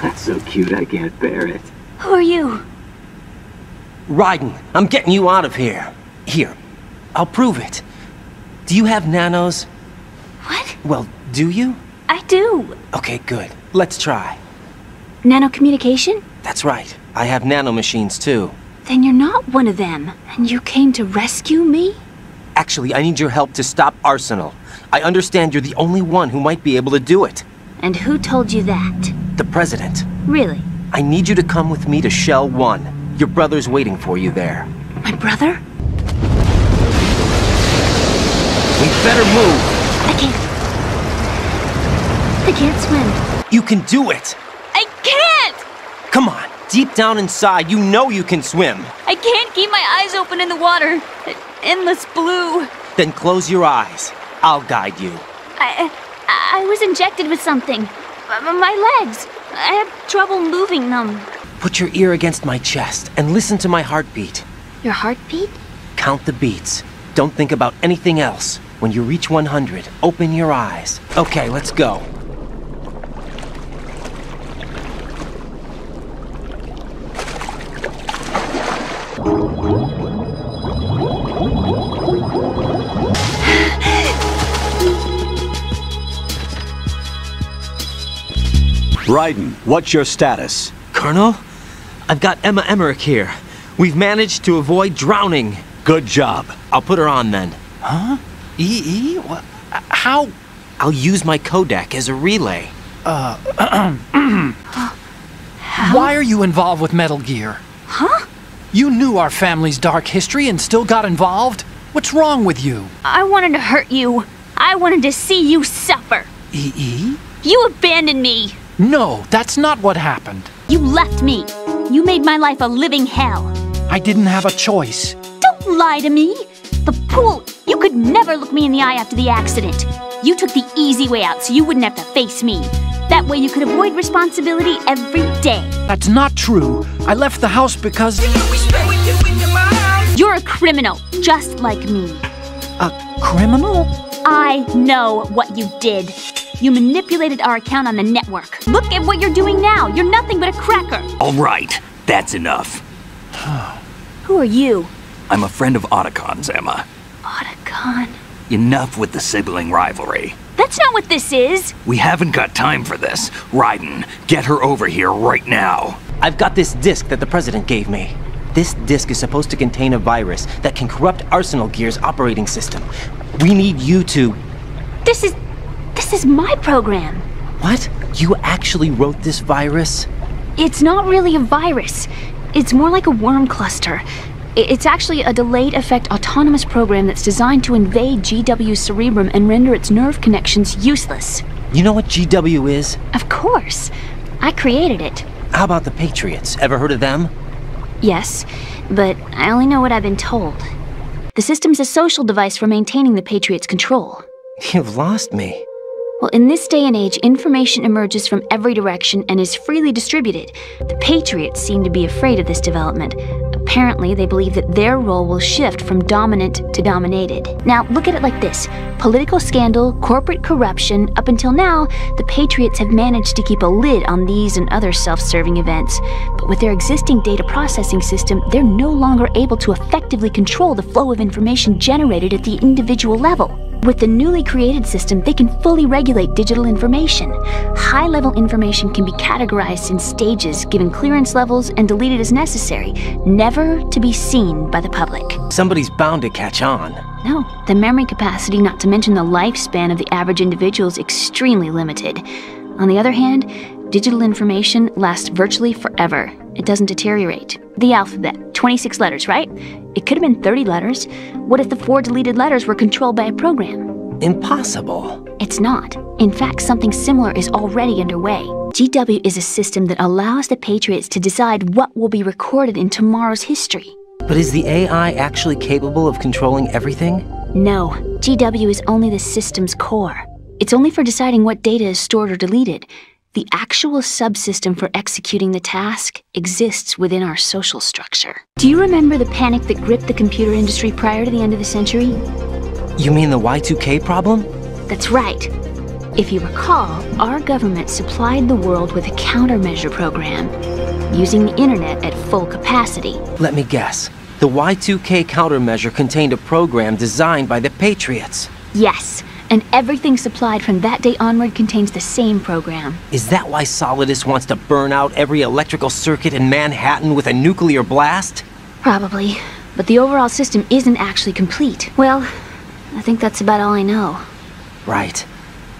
That's so cute, I can't bear it. Who are you? Raiden, I'm getting you out of here. Here, I'll prove it. Do you have nanos? What? Well, do you? I do. Okay, good. Let's try. Nano communication? That's right. I have nano machines too. Then you're not one of them, and you came to rescue me? Actually, I need your help to stop Arsenal. I understand you're the only one who might be able to do it. And who told you that? The president. Really? I need you to come with me to Shell 1. Your brother's waiting for you there. My brother? We better move! I can't swim. You can do it! I can't! Come on, deep down inside, you know you can swim. I can't keep my eyes open in the water. Endless blue. Then close your eyes. I'll guide you. I was injected with something. My legs. I have trouble moving them. Put your ear against my chest and listen to my heartbeat. Your heartbeat? Count the beats. Don't think about anything else. When you reach 100, open your eyes. Okay, let's go. Raiden, what's your status? Colonel, I've got Emma Emmerich here. We've managed to avoid drowning. Good job. I'll put her on then. Huh? EE? What? How? I'll use my codec as a relay. Why are you involved with Metal Gear? Huh? You knew our family's dark history and still got involved? What's wrong with you? I wanted to hurt you. I wanted to see you suffer. EE? You abandoned me. No, that's not what happened. You left me. You made my life a living hell. I didn't have a choice. Lie to me? The pool! You could never look me in the eye after the accident. You took the easy way out so you wouldn't have to face me. That way you could avoid responsibility every day. That's not true. I left the house because... You're a criminal, just like me. A criminal? I know what you did. You manipulated our account on the network. Look at what you're doing now. You're nothing but a cracker. All right, that's enough. Who are you? I'm a friend of Otacon's, Emma. Otacon? Enough with the sibling rivalry. That's not what this is! We haven't got time for this. Raiden, get her over here right now. I've got this disc that the president gave me. This disc is supposed to contain a virus that can corrupt Arsenal Gear's operating system. We need you to... This is my program. What? You actually wrote this virus? It's not really a virus. It's more like a worm cluster. It's actually a delayed effect autonomous program that's designed to invade GW's cerebrum and render its nerve connections useless. You know what GW is? Of course. I created it. How about the Patriots? Ever heard of them? Yes, but I only know what I've been told. The system's a social device for maintaining the Patriots' control. You've lost me. Well, in this day and age, information emerges from every direction and is freely distributed. The Patriots seem to be afraid of this development. Apparently, they believe that their role will shift from dominant to dominated. Now, look at it like this. Political scandal, corporate corruption, up until now, the Patriots have managed to keep a lid on these and other self-serving events. But with their existing data processing system, they're no longer able to effectively control the flow of information generated at the individual level. With the newly created system, they can fully regulate digital information. High-level information can be categorized in stages, given clearance levels, and deleted as necessary, never to be seen by the public. Somebody's bound to catch on. No, the memory capacity, not to mention the lifespan of the average individual, is extremely limited. On the other hand, digital information lasts virtually forever. It doesn't deteriorate. The alphabet, 26 letters, right? It could have been 30 letters. What if the 4 deleted letters were controlled by a program? Impossible. It's not. In fact, something similar is already underway. GW is a system that allows the Patriots to decide what will be recorded in tomorrow's history. But is the AI actually capable of controlling everything? No. GW is only the system's core. It's only for deciding what data is stored or deleted. The actual subsystem for executing the task exists within our social structure. Do you remember the panic that gripped the computer industry prior to the end of the century? You mean the Y2K problem? That's right. If you recall, our government supplied the world with a countermeasure program, using the internet at full capacity. Let me guess. The Y2K countermeasure contained a program designed by the Patriots. Yes. And everything supplied from that day onward contains the same program. Is that why Solidus wants to burn out every electrical circuit in Manhattan with a nuclear blast? Probably. But the overall system isn't actually complete. Well, I think that's about all I know. Right.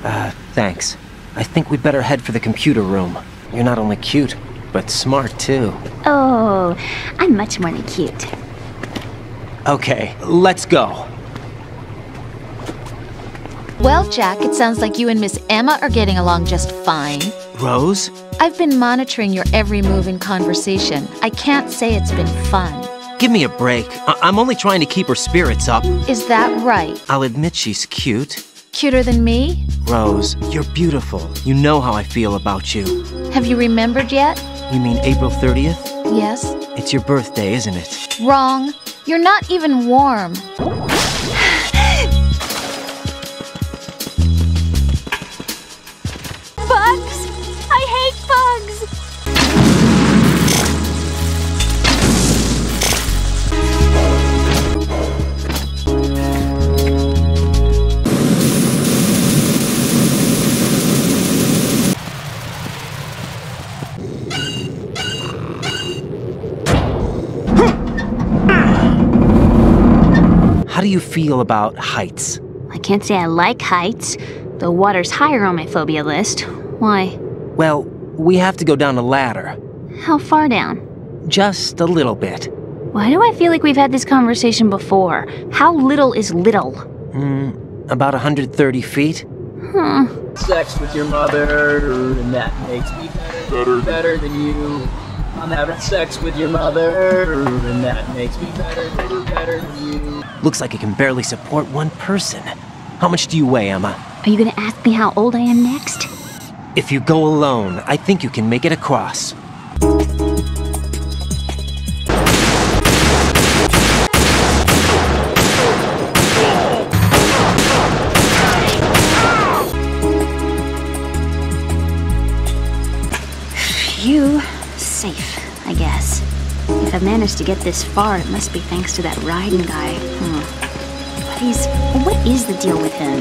Thanks. I think we'd better head for the computer room. You're not only cute, but smart too. Oh, I'm much more than cute. Okay, let's go. Well, Jack, it sounds like you and Miss Emma are getting along just fine. Rose? I've been monitoring your every move in conversation. I can't say it's been fun. Give me a break. I'm only trying to keep her spirits up. Is that right? I'll admit she's cute. Cuter than me? Rose, you're beautiful. You know how I feel about you. Have you remembered yet? You mean April 30th? Yes. It's your birthday, isn't it? Wrong. You're not even warm. How do you feel about heights? I can't say I like heights. The water's higher on my phobia list. Why? Well, we have to go down a ladder. How far down? Just a little bit. Why do I feel like we've had this conversation before? How little is little? About 130 feet. Hmm. Sex with your mother, and that makes me better than you. I'm having sex with your mother, and that makes me better than you. Looks like it can barely support one person. How much do you weigh, Emma? Are you gonna ask me how old I am next? If you go alone, I think you can make it across. Phew. Safe, I guess. If I've managed to get this far, it must be thanks to that Raiden guy. But what is the deal with him?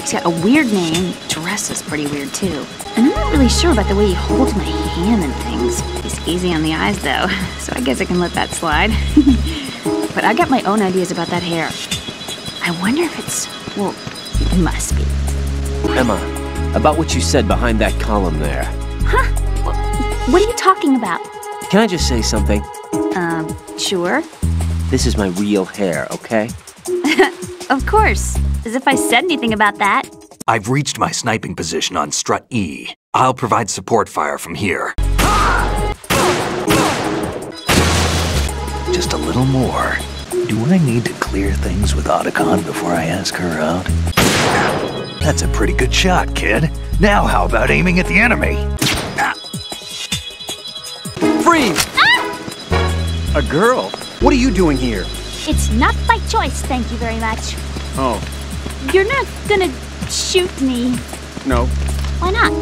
He's got a weird name, dresses pretty weird too. And I'm not really sure about the way he holds my hand and things. He's easy on the eyes though, so I guess I can let that slide. But I got my own ideas about that hair. I wonder if it's... well, it must be. Emma, about what you said behind that column there. Huh? What are you talking about? Can I just say something? Sure. This is my real hair, okay? Of course. As if I said anything about that. I've reached my sniping position on strut E. I'll provide support fire from here. Just a little more. Do I need to clear things with Otacon before I ask her out? That's a pretty good shot, kid. Now how about aiming at the enemy? Freeze! Ah! A girl? What are you doing here? It's not by choice, thank you very much. Oh. You're not gonna shoot me. No. Why not?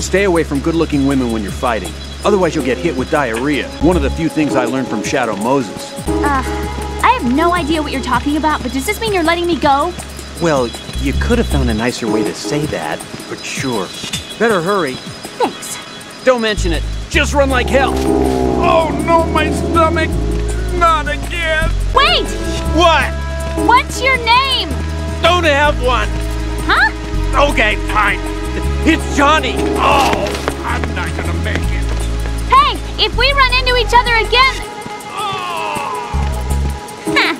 Stay away from good-looking women when you're fighting. Otherwise you'll get hit with diarrhea. One of the few things I learned from Shadow Moses. I have no idea what you're talking about, but does this mean you're letting me go? Well, you could have found a nicer way to say that, but sure. Better hurry. Thanks. Don't mention it. Just run like hell. Oh no, my stomach. Not again. Wait! What? What's your name? Don't have one. Huh? Okay, fine. It's Johnny. Oh, I'm not gonna make it. Hey, if we run into each other again... Oh. Huh.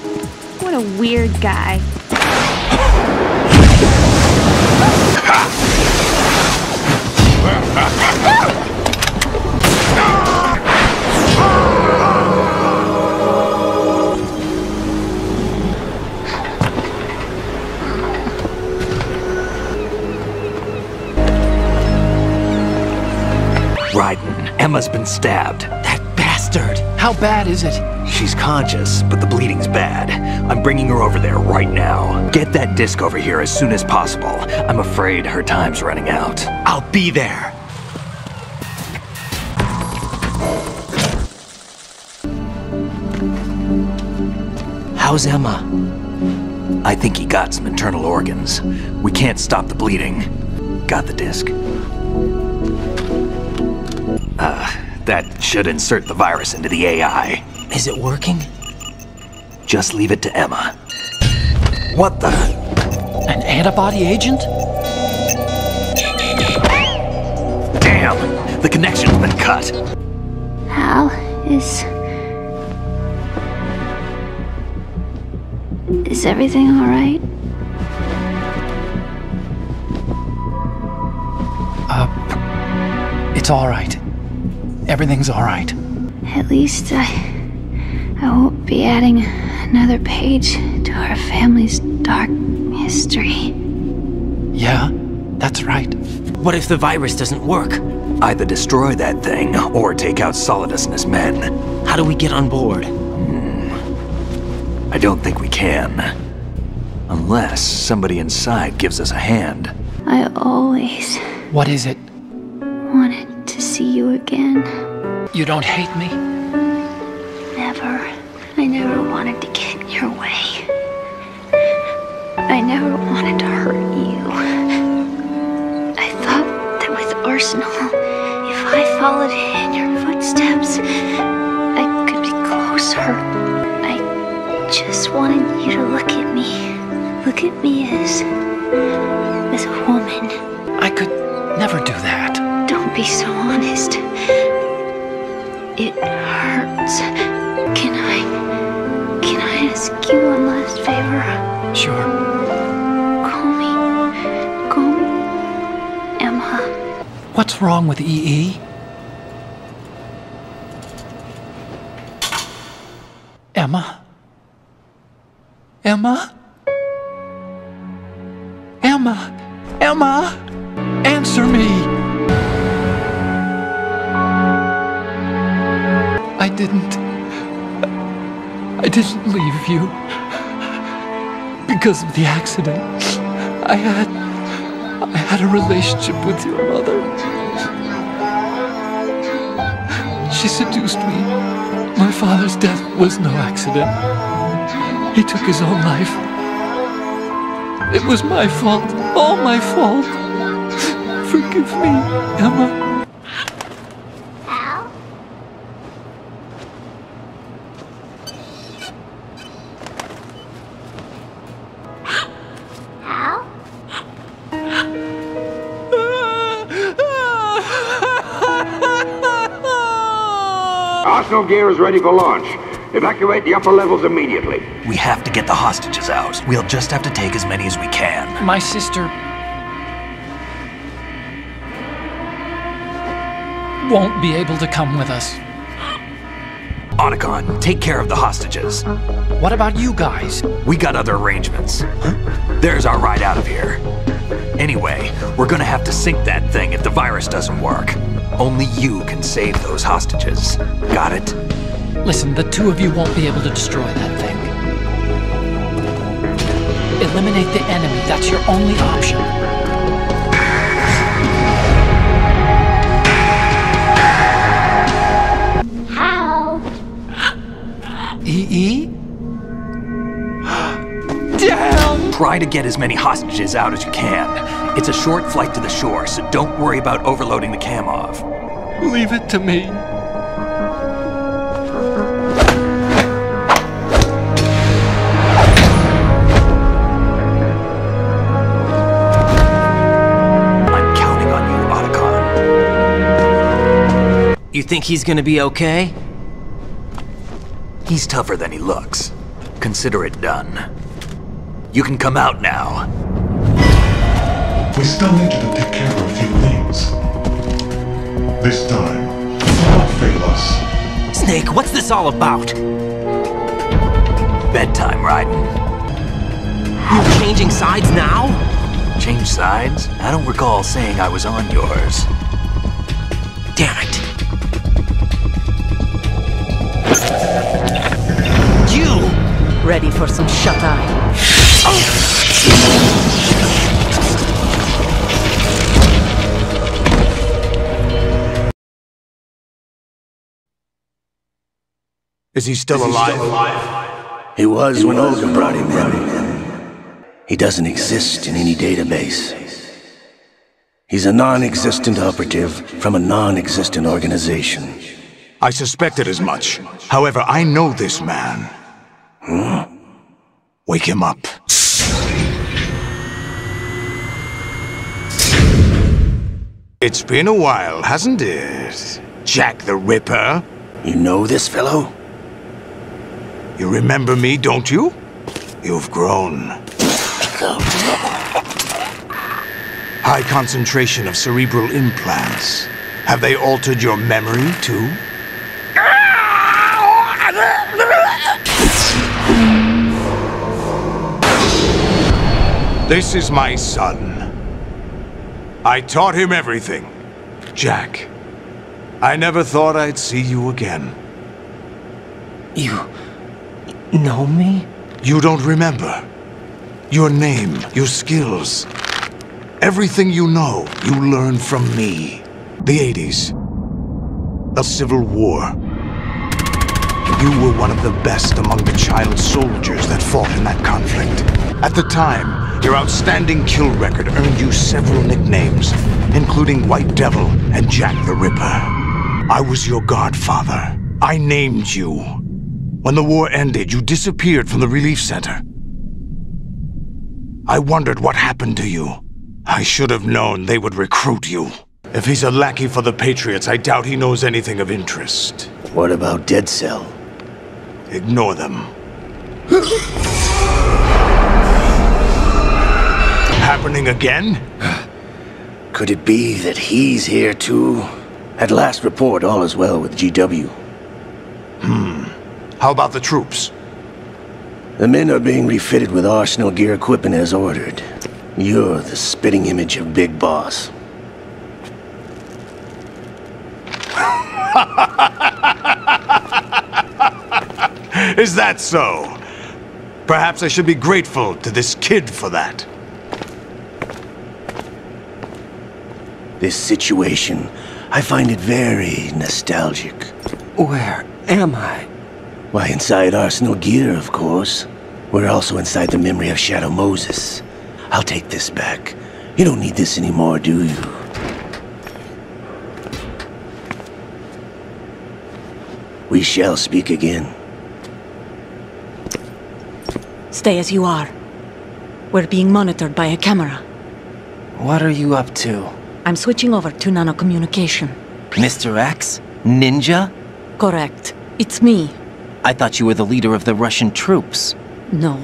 What a weird guy. Raiden, Emma's been stabbed. That bastard! How bad is it? She's conscious, but the bleeding's bad. I'm bringing her over there right now. Get that disc over here as soon as possible. I'm afraid her time's running out. I'll be there. How's Emma? I think he got some internal organs. We can't stop the bleeding. Got the disc. That should insert the virus into the AI. Is it working? Just leave it to Emma. What the? An antibody agent? Damn! The connection's been cut. How is... Is everything all right? It's all right. Everything's all right. At least I won't be adding another page to our family's dark history. Yeah, that's right. What if the virus doesn't work? Either destroy that thing or take out Solidus and his men. How do we get on board? I don't think we can. Unless somebody inside gives us a hand. I always... What is it? Wanted to see you again. You don't hate me? Never. I never wanted to get in your way. I never wanted to hurt you. I thought that with Arsenal, if I followed in your footsteps, I could be closer. I just wanted you to look at me. Look at me as a woman. I could never do that. Don't be so honest. It hurts. Can I ask you one last favor? Sure. Call me Emma. What's wrong with EE? Emma? Emma? Emma? Emma? Answer me! I didn't leave you because of the accident. I had a relationship with your mother. She seduced me. My father's death was no accident. He took his own life. It was my fault, all my fault. Forgive me, Emma. Arsenal Gear is ready for launch. Evacuate the upper levels immediately. We have to get the hostages out. We'll just have to take as many as we can. My sister... won't be able to come with us. Otacon, take care of the hostages. What about you guys? We got other arrangements. Huh? There's our ride out of here. Anyway, we're gonna have to sink that thing if the virus doesn't work. Only you can save those hostages. Got it? Listen, the two of you won't be able to destroy that thing. Eliminate the enemy. That's your only option. How? E.E.? Damn! Try to get as many hostages out as you can. It's a short flight to the shore, so don't worry about overloading the Kamov. Leave it to me. You think he's gonna be okay? He's tougher than he looks. Consider it done. You can come out now. We still need you to take care of a few things. This time, don't fail us. Snake, what's this all about? Bedtime, Raiden. You're changing sides now? Change sides? I don't recall saying I was on yours. Damn it. Ready for some shut-eye. Oh. Is he still alive? He was when Olga brought him in. He doesn't exist in any database. He's a non-existent operative from a non-existent organization. I suspected as much. However, I know this man. Huh? Wake him up. It's been a while, hasn't it? Jack the Ripper? You know this fellow? You remember me, don't you? You've grown. High concentration of cerebral implants. Have they altered your memory, too? This is my son. I taught him everything. Jack, I never thought I'd see you again. You know me? You don't remember. Your name, your skills. Everything you know, you learned from me. The 80s. The Civil War. You were one of the best among the child soldiers that fought in that conflict. At the time, your outstanding kill record earned you several nicknames, including White Devil and Jack the Ripper. I was your godfather. I named you. When the war ended, you disappeared from the relief center. I wondered what happened to you. I should have known they would recruit you. If he's a lackey for the Patriots, I doubt he knows anything of interest. What about Dead Cell? Ignore them. Happening again? Could it be that he's here too? At last report, all is well with GW. How about the troops? The men are being refitted with Arsenal Gear equipment as ordered. You're the spitting image of Big Boss. Is that so? Perhaps I should be grateful to this kid for that. This situation, I find it very nostalgic. Where am I? Why, inside Arsenal Gear, of course. We're also inside the memory of Shadow Moses. I'll take this back. You don't need this anymore, do you? We shall speak again. Stay as you are. We're being monitored by a camera. What are you up to? I'm switching over to nanocommunication. Mr. X? Ninja? Correct. It's me. I thought you were the leader of the Russian troops. No,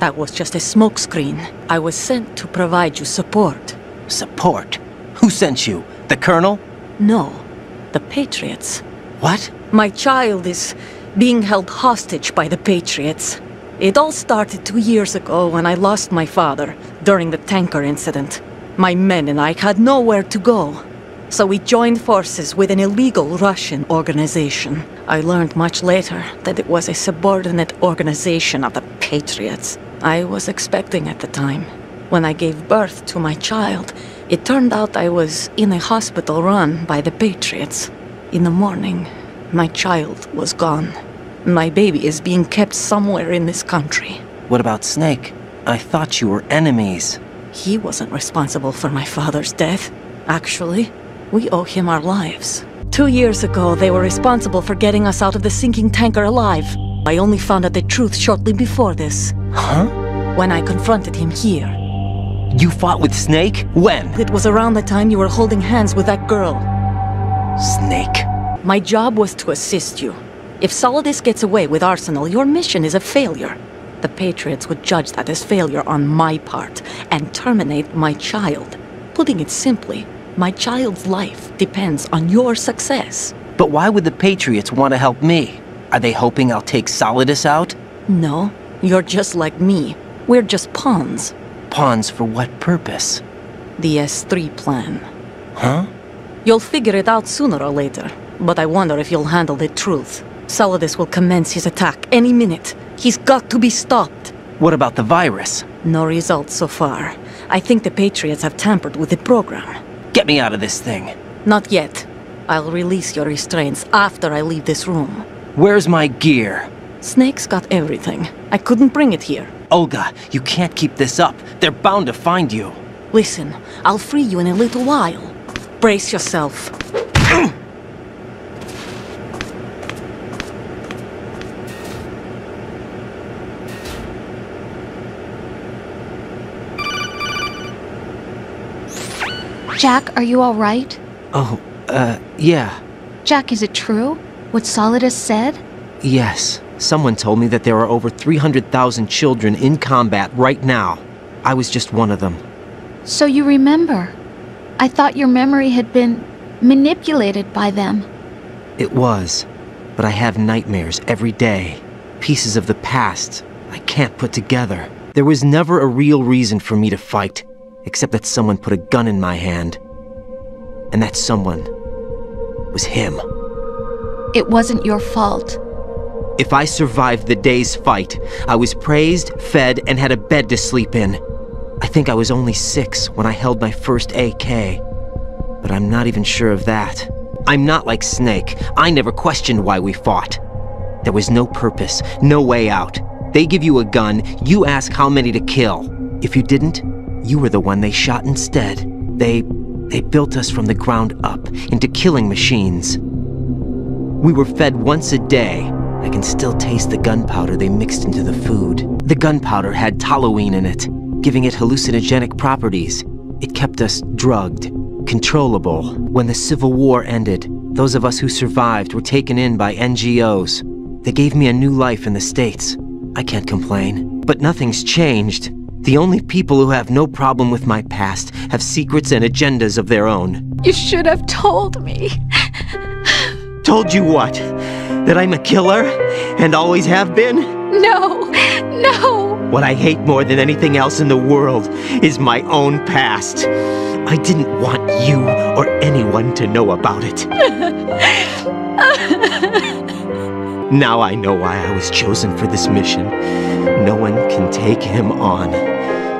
that was just a smokescreen. I was sent to provide you support. Support? Who sent you? The Colonel? No, the Patriots. What? My child is being held hostage by the Patriots. It all started 2 years ago when I lost my father during the tanker incident. My men and I had nowhere to go. So we joined forces with an illegal Russian organization. I learned much later that it was a subordinate organization of the Patriots. I was expecting at the time. When I gave birth to my child, it turned out I was in a hospital run by the Patriots. In the morning, my child was gone. My baby is being kept somewhere in this country. What about Snake? I thought you were enemies. He wasn't responsible for my father's death. Actually, we owe him our lives. 2 years ago, they were responsible for getting us out of the sinking tanker alive. I only found out the truth shortly before this. Huh? When I confronted him here. You fought with Snake? When? It was around the time you were holding hands with that girl. Snake. My job was to assist you. If Solidus gets away with Arsenal, your mission is a failure. The Patriots would judge that as failure on my part and terminate my child. Putting it simply, my child's life depends on your success. But why would the Patriots want to help me? Are they hoping I'll take Solidus out? No, you're just like me. We're just pawns. Pawns for what purpose? The S3 plan. Huh? You'll figure it out sooner or later, but I wonder if you'll handle the truth. Solidus will commence his attack any minute. He's got to be stopped. What about the virus? No results so far. I think the Patriots have tampered with the program. Get me out of this thing. Not yet. I'll release your restraints after I leave this room. Where's my gear? Snake's got everything. I couldn't bring it here. Olga, you can't keep this up. They're bound to find you. Listen, I'll free you in a little while. Brace yourself. Jack, are you all right? Oh, yeah. Jack, is it true? What Solidus said? Yes. Someone told me that there are over 300,000 children in combat right now. I was just one of them. So you remember. I thought your memory had been manipulated by them. It was. But I have nightmares every day. Pieces of the past I can't put together. There was never a real reason for me to fight. Except that someone put a gun in my hand. And that someone was him. It wasn't your fault. If I survived the day's fight, I was praised, fed, and had a bed to sleep in. I think I was only 6 when I held my first AK. But I'm not even sure of that. I'm not like Snake. I never questioned why we fought. There was no purpose, no way out. They give you a gun, you ask how many to kill. If you didn't, you were the one they shot instead. They built us from the ground up into killing machines. We were fed once a day. I can still taste the gunpowder they mixed into the food. The gunpowder had toluene in it, giving it hallucinogenic properties. It kept us drugged, controllable. When the Civil War ended, those of us who survived were taken in by NGOs. They gave me a new life in the States. I can't complain, but nothing's changed. The only people who have no problem with my past have secrets and agendas of their own. You should have told me. Told you what? That I'm a killer? And always have been? No, no. What I hate more than anything else in the world is my own past. I didn't want you or anyone to know about it. Now I know why I was chosen for this mission. No one can take him on.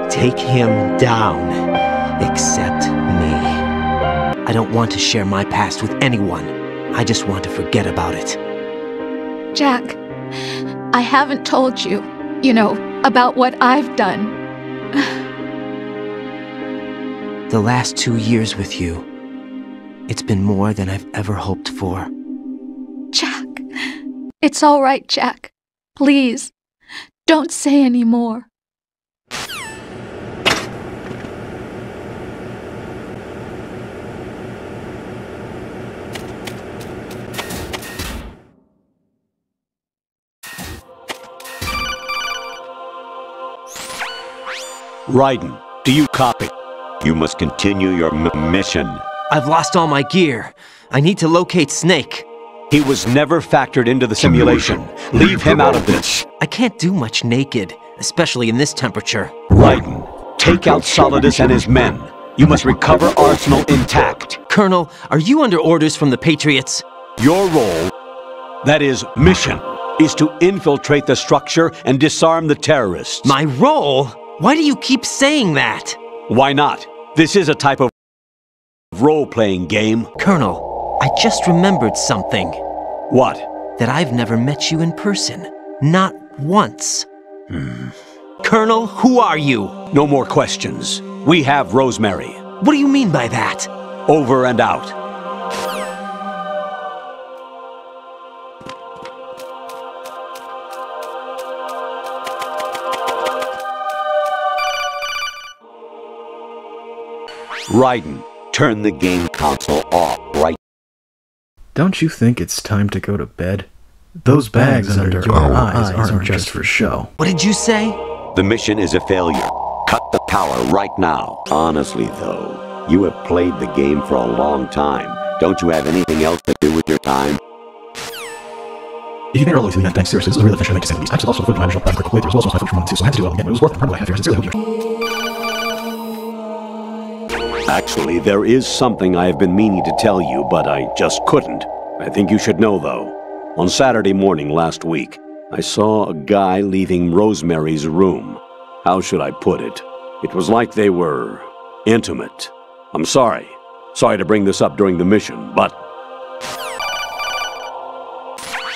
Take him down, except me. I don't want to share my past with anyone. I just want to forget about it. Jack, I haven't told you, about what I've done. The last 2 years with you, it's been more than I've ever hoped for. Jack, it's all right, Jack. Please, don't say any more. Raiden, do you copy? You must continue your mission. I've lost all my gear. I need to locate Snake. He was never factored into the simulation. Leave him out of this. I can't do much naked, especially in this temperature. Raiden, take out Solidus and his men. You must recover Arsenal intact. Colonel, are you under orders from the Patriots? Your role, that is, mission, is to infiltrate the structure and disarm the terrorists. My role? Why do you keep saying that? Why not? This is a type of role-playing game. Colonel, I just remembered something. What? That I've never met you in person. Not once. Colonel, who are you? No more questions. We have Rosemary. What do you mean by that? Over and out. Raiden, turn the game console off right. Don't you think it's time to go to bed? Those bags under your eyes aren't just for show. What did you say? The mission is a failure. Cut the power right now. Honestly, though, you have played the game for a long time. Don't you have anything else to do with your time? If you made all the way to the end, thanks, seriously, this is a real adventure, like I said, these times. It's also the full-time original graphical playthrough, as well as my Fortune 1 and 2, so I had to do it all again, but it was worth it. Probably, I sincerely hope you're... Actually, there is something I have been meaning to tell you, but I just couldn't. I think you should know, though. On Saturday morning last week, I saw a guy leaving Rosemary's room. How should I put it? It was like they were intimate. I'm sorry. Sorry to bring this up during the mission, but...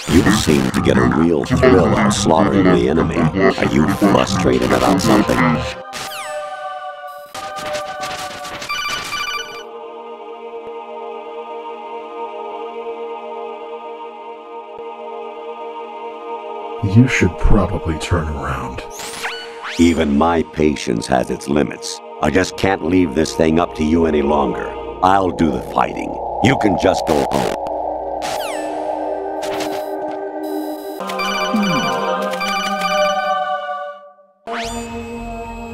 You seem to get a real thrill out slaughtering the enemy. Are you frustrated about something? You should probably turn around. Even my patience has its limits. I just can't leave this thing up to you any longer. I'll do the fighting. You can just go home.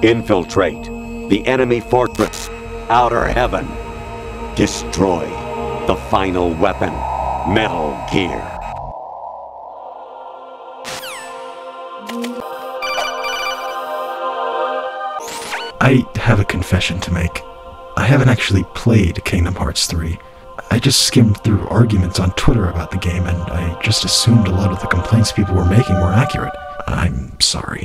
Infiltrate the enemy fortress, Outer Heaven. Destroy the final weapon, Metal Gear. I have a confession to make. I haven't actually played Kingdom Hearts 3. I just skimmed through arguments on Twitter about the game, and I just assumed a lot of the complaints people were making were accurate. I'm sorry.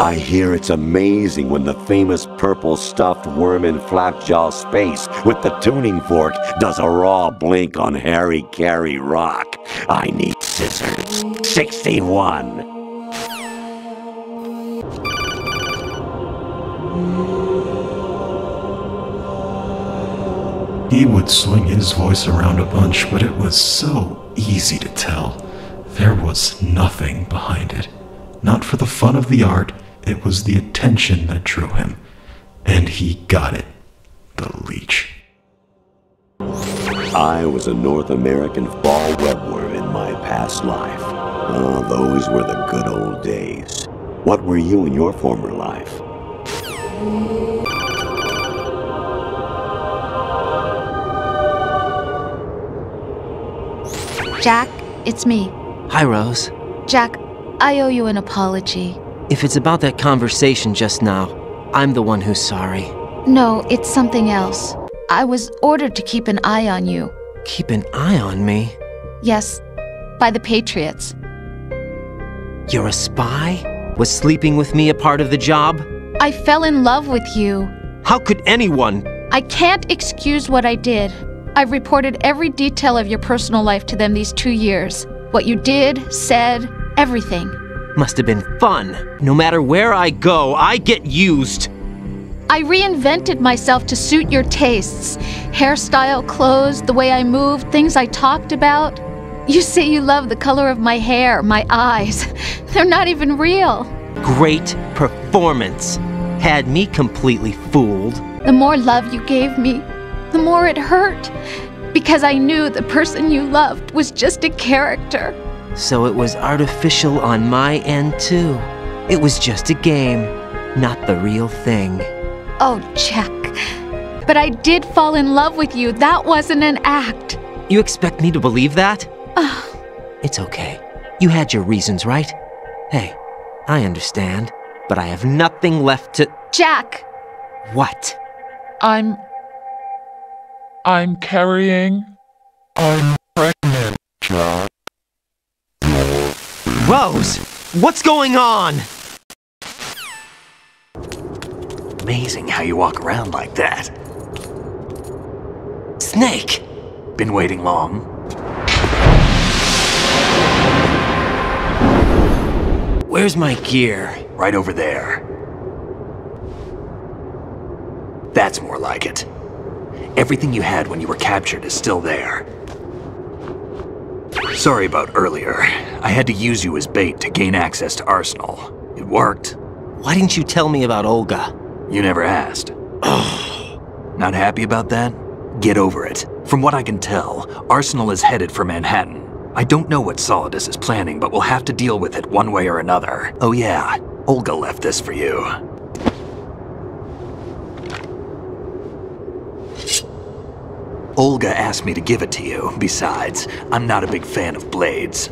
I hear it's amazing when the famous purple stuffed worm in Flapjaw Space with the tuning fork does a raw blink on Harry Carey Rock. I need scissors. 61. He would swing his voice around a bunch, but it was so easy to tell. There was nothing behind it. Not for the fun of the art, it was the attention that drew him. And he got it. The leech. I was a North American ball webworm in my past life. Oh, those were the good old days. What were you in your former life? Jack, it's me. Hi, Rose. Jack, I owe you an apology. If it's about that conversation just now, I'm the one who's sorry. No, it's something else. I was ordered to keep an eye on you. Keep an eye on me? Yes, by the Patriots. You're a spy? Was sleeping with me a part of the job? I fell in love with you. How could anyone? I can't excuse what I did. I've reported every detail of your personal life to them these 2 years. What you did, said, everything. Must have been fun. No matter where I go, I get used. I reinvented myself to suit your tastes. Hairstyle, clothes, the way I moved, things I talked about. You say you love the color of my hair, my eyes. They're not even real. Great performance. Had me completely fooled. The more love you gave me, the more it hurt, because I knew the person you loved was just a character. So it was artificial on my end, too. It was just a game, not the real thing. Oh, Jack. But I did fall in love with you. That wasn't an act. You expect me to believe that? It's okay. You had your reasons, right? Hey, I understand. but I have nothing left to... Jack! What? I'm carrying... I'm pregnant, Jack. Rose! What's going on? Amazing how you walk around like that. Snake! Been waiting long. Where's my gear? Right over there. That's more like it. Everything you had when you were captured is still there. Sorry about earlier. I had to use you as bait to gain access to Arsenal. It worked. Why didn't you tell me about Olga? You never asked. Not happy about that? Get over it. From what I can tell, Arsenal is headed for Manhattan. I don't know what Solidus is planning, but we'll have to deal with it one way or another. Oh yeah, Olga left this for you. Olga asked me to give it to you. Besides, I'm not a big fan of blades.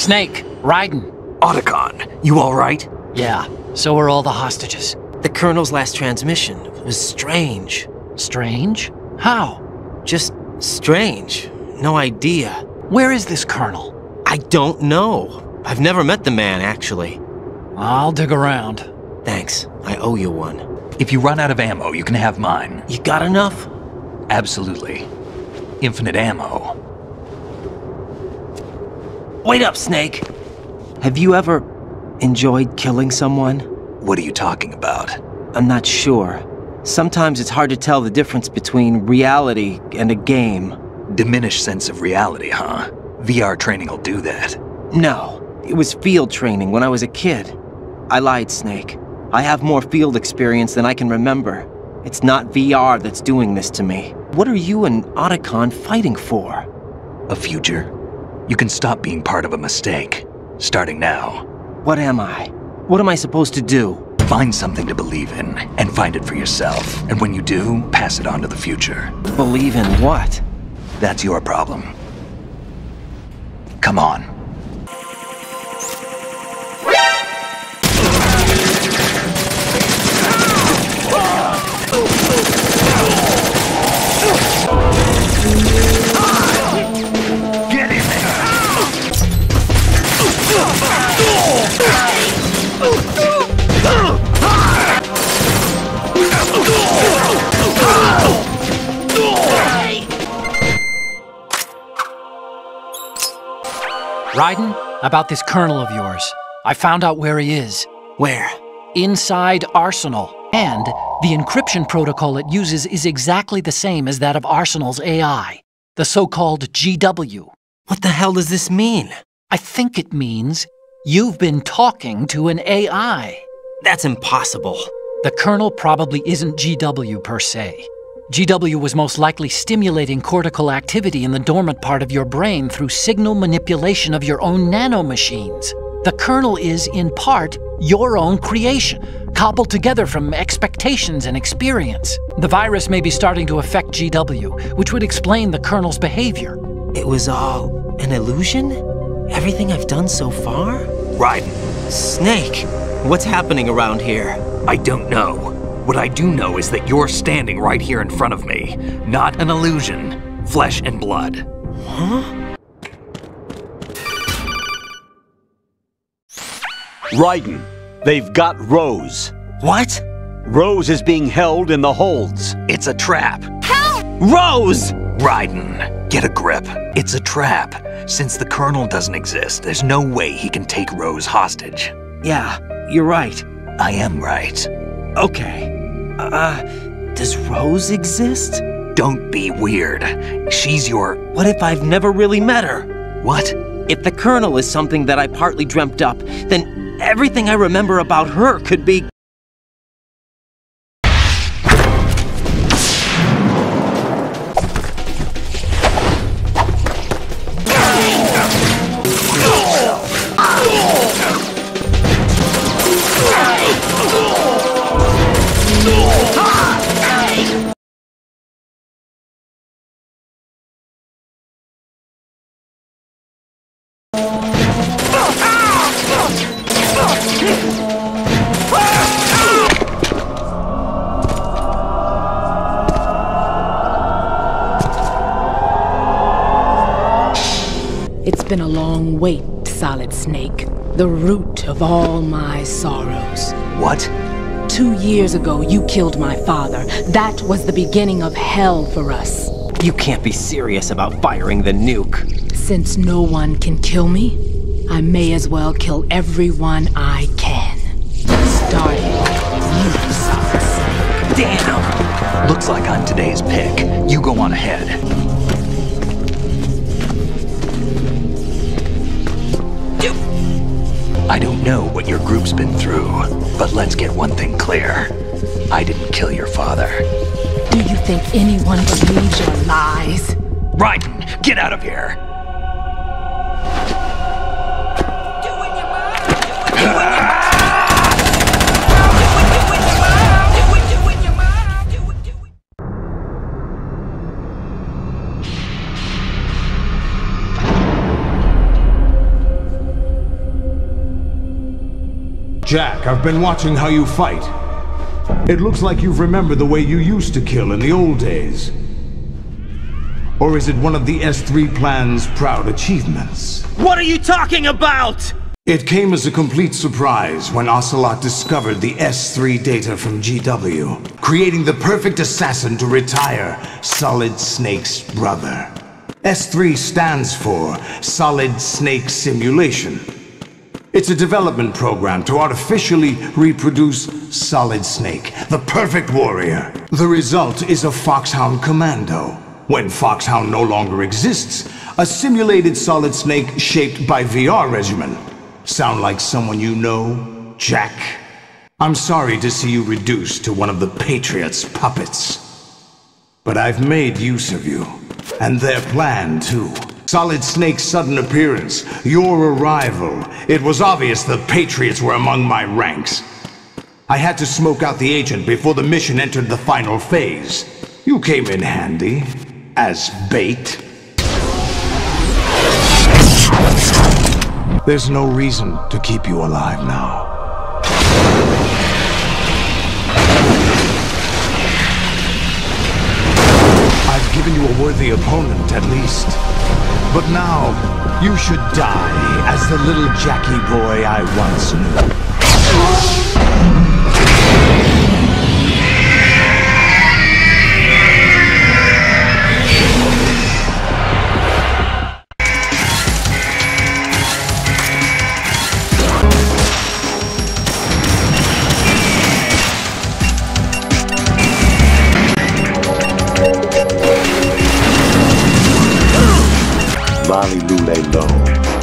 Snake, Raiden. Otacon, you all right? Yeah, so are all the hostages. The Colonel's last transmission was strange. Strange? How? Just strange. No idea. Where is this Colonel? I don't know. I've never met the man, actually. I'll dig around. Thanks. I owe you one. If you run out of ammo, you can have mine. You got enough? Absolutely. Infinite ammo. Wait up, Snake! Have you ever enjoyed killing someone? What are you talking about? I'm not sure. Sometimes it's hard to tell the difference between reality and a game. Diminished sense of reality, huh? VR training will do that. No. It was field training when I was a kid. I lied, Snake. I have more field experience than I can remember. It's not VR that's doing this to me. What are you and Otacon fighting for? A future. You can stop being part of a mistake. Starting now. What am I? What am I supposed to do? Find something to believe in, and find it for yourself. And when you do, pass it on to the future. Believe in what? That's your problem. Come on. Raiden, about this Colonel of yours. I found out where he is. Where? Inside Arsenal. And the encryption protocol it uses is exactly the same as that of Arsenal's AI, the so-called GW. What the hell does this mean? I think it means you've been talking to an AI. That's impossible. The Colonel probably isn't GW per se. GW was most likely stimulating cortical activity in the dormant part of your brain through signal manipulation of your own nanomachines. The Colonel is, in part, your own creation, cobbled together from expectations and experience. The virus may be starting to affect GW, which would explain the Colonel's behavior. It was all an illusion? Everything I've done so far? Raiden. Snake, what's happening around here? I don't know. What I do know is that you're standing right here in front of me. Not an illusion. Flesh and blood. Huh? Raiden, they've got Rose. What? Rose is being held in the holds. It's a trap. Help! Rose! Raiden, get a grip. It's a trap. Since the Colonel doesn't exist, there's no way he can take Rose hostage. Yeah, you're right. I am right. Okay. Does Rose exist? Don't be weird. She's your... What if I've never really met her? What? If the Colonel is something that I partly dreamt up, then everything I remember about her could be... been a long wait, Solid Snake. The root of all my sorrows. What? 2 years ago, you killed my father. That was the beginning of hell for us. You can't be serious about firing the nuke. Since no one can kill me, I may as well kill everyone I can. Starting with you, Solid Snake. Damn! Looks like I'm today's pick. You go on ahead. I don't know what your group's been through, but let's get one thing clear. I didn't kill your father. Do you think anyone believes your lies? Raiden, get out of here! Jack, I've been watching how you fight. It looks like you've remembered the way you used to kill in the old days. Or is it one of the S3 plan's proud achievements? What are you talking about?! It came as a complete surprise when Ocelot discovered the S3 data from GW, creating the perfect assassin to retire Solid Snake's brother. S3 stands for Solid Snake Simulation. It's a development program to artificially reproduce Solid Snake, the perfect warrior. The result is a Foxhound commando. When Foxhound no longer exists, a simulated Solid Snake shaped by VR regimen. Sound like someone you know, Jack? I'm sorry to see you reduced to one of the Patriots' puppets. But I've made use of you, and their plan too. Solid Snake's sudden appearance, your arrival. It was obvious the Patriots were among my ranks. I had to smoke out the agent before the mission entered the final phase. You came in handy, as bait. There's no reason to keep you alive now. I've given you a worthy opponent, at least. But now, you should die as the little Jackie boy I once knew.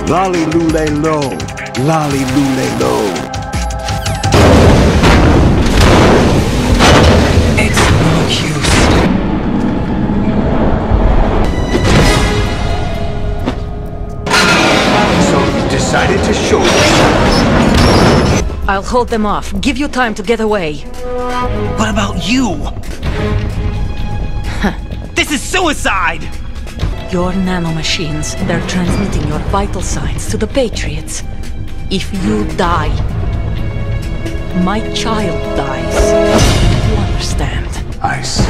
La-li-lu-le-lo, la-li-lu-le-lo, la-li-lu-le-lo. It's no use. So you decided to show me. I'll hold them off. Give you time to get away. What about you? This is suicide! Your nanomachines, they're transmitting your vital signs to the Patriots. If you die, my child dies. You understand? I see.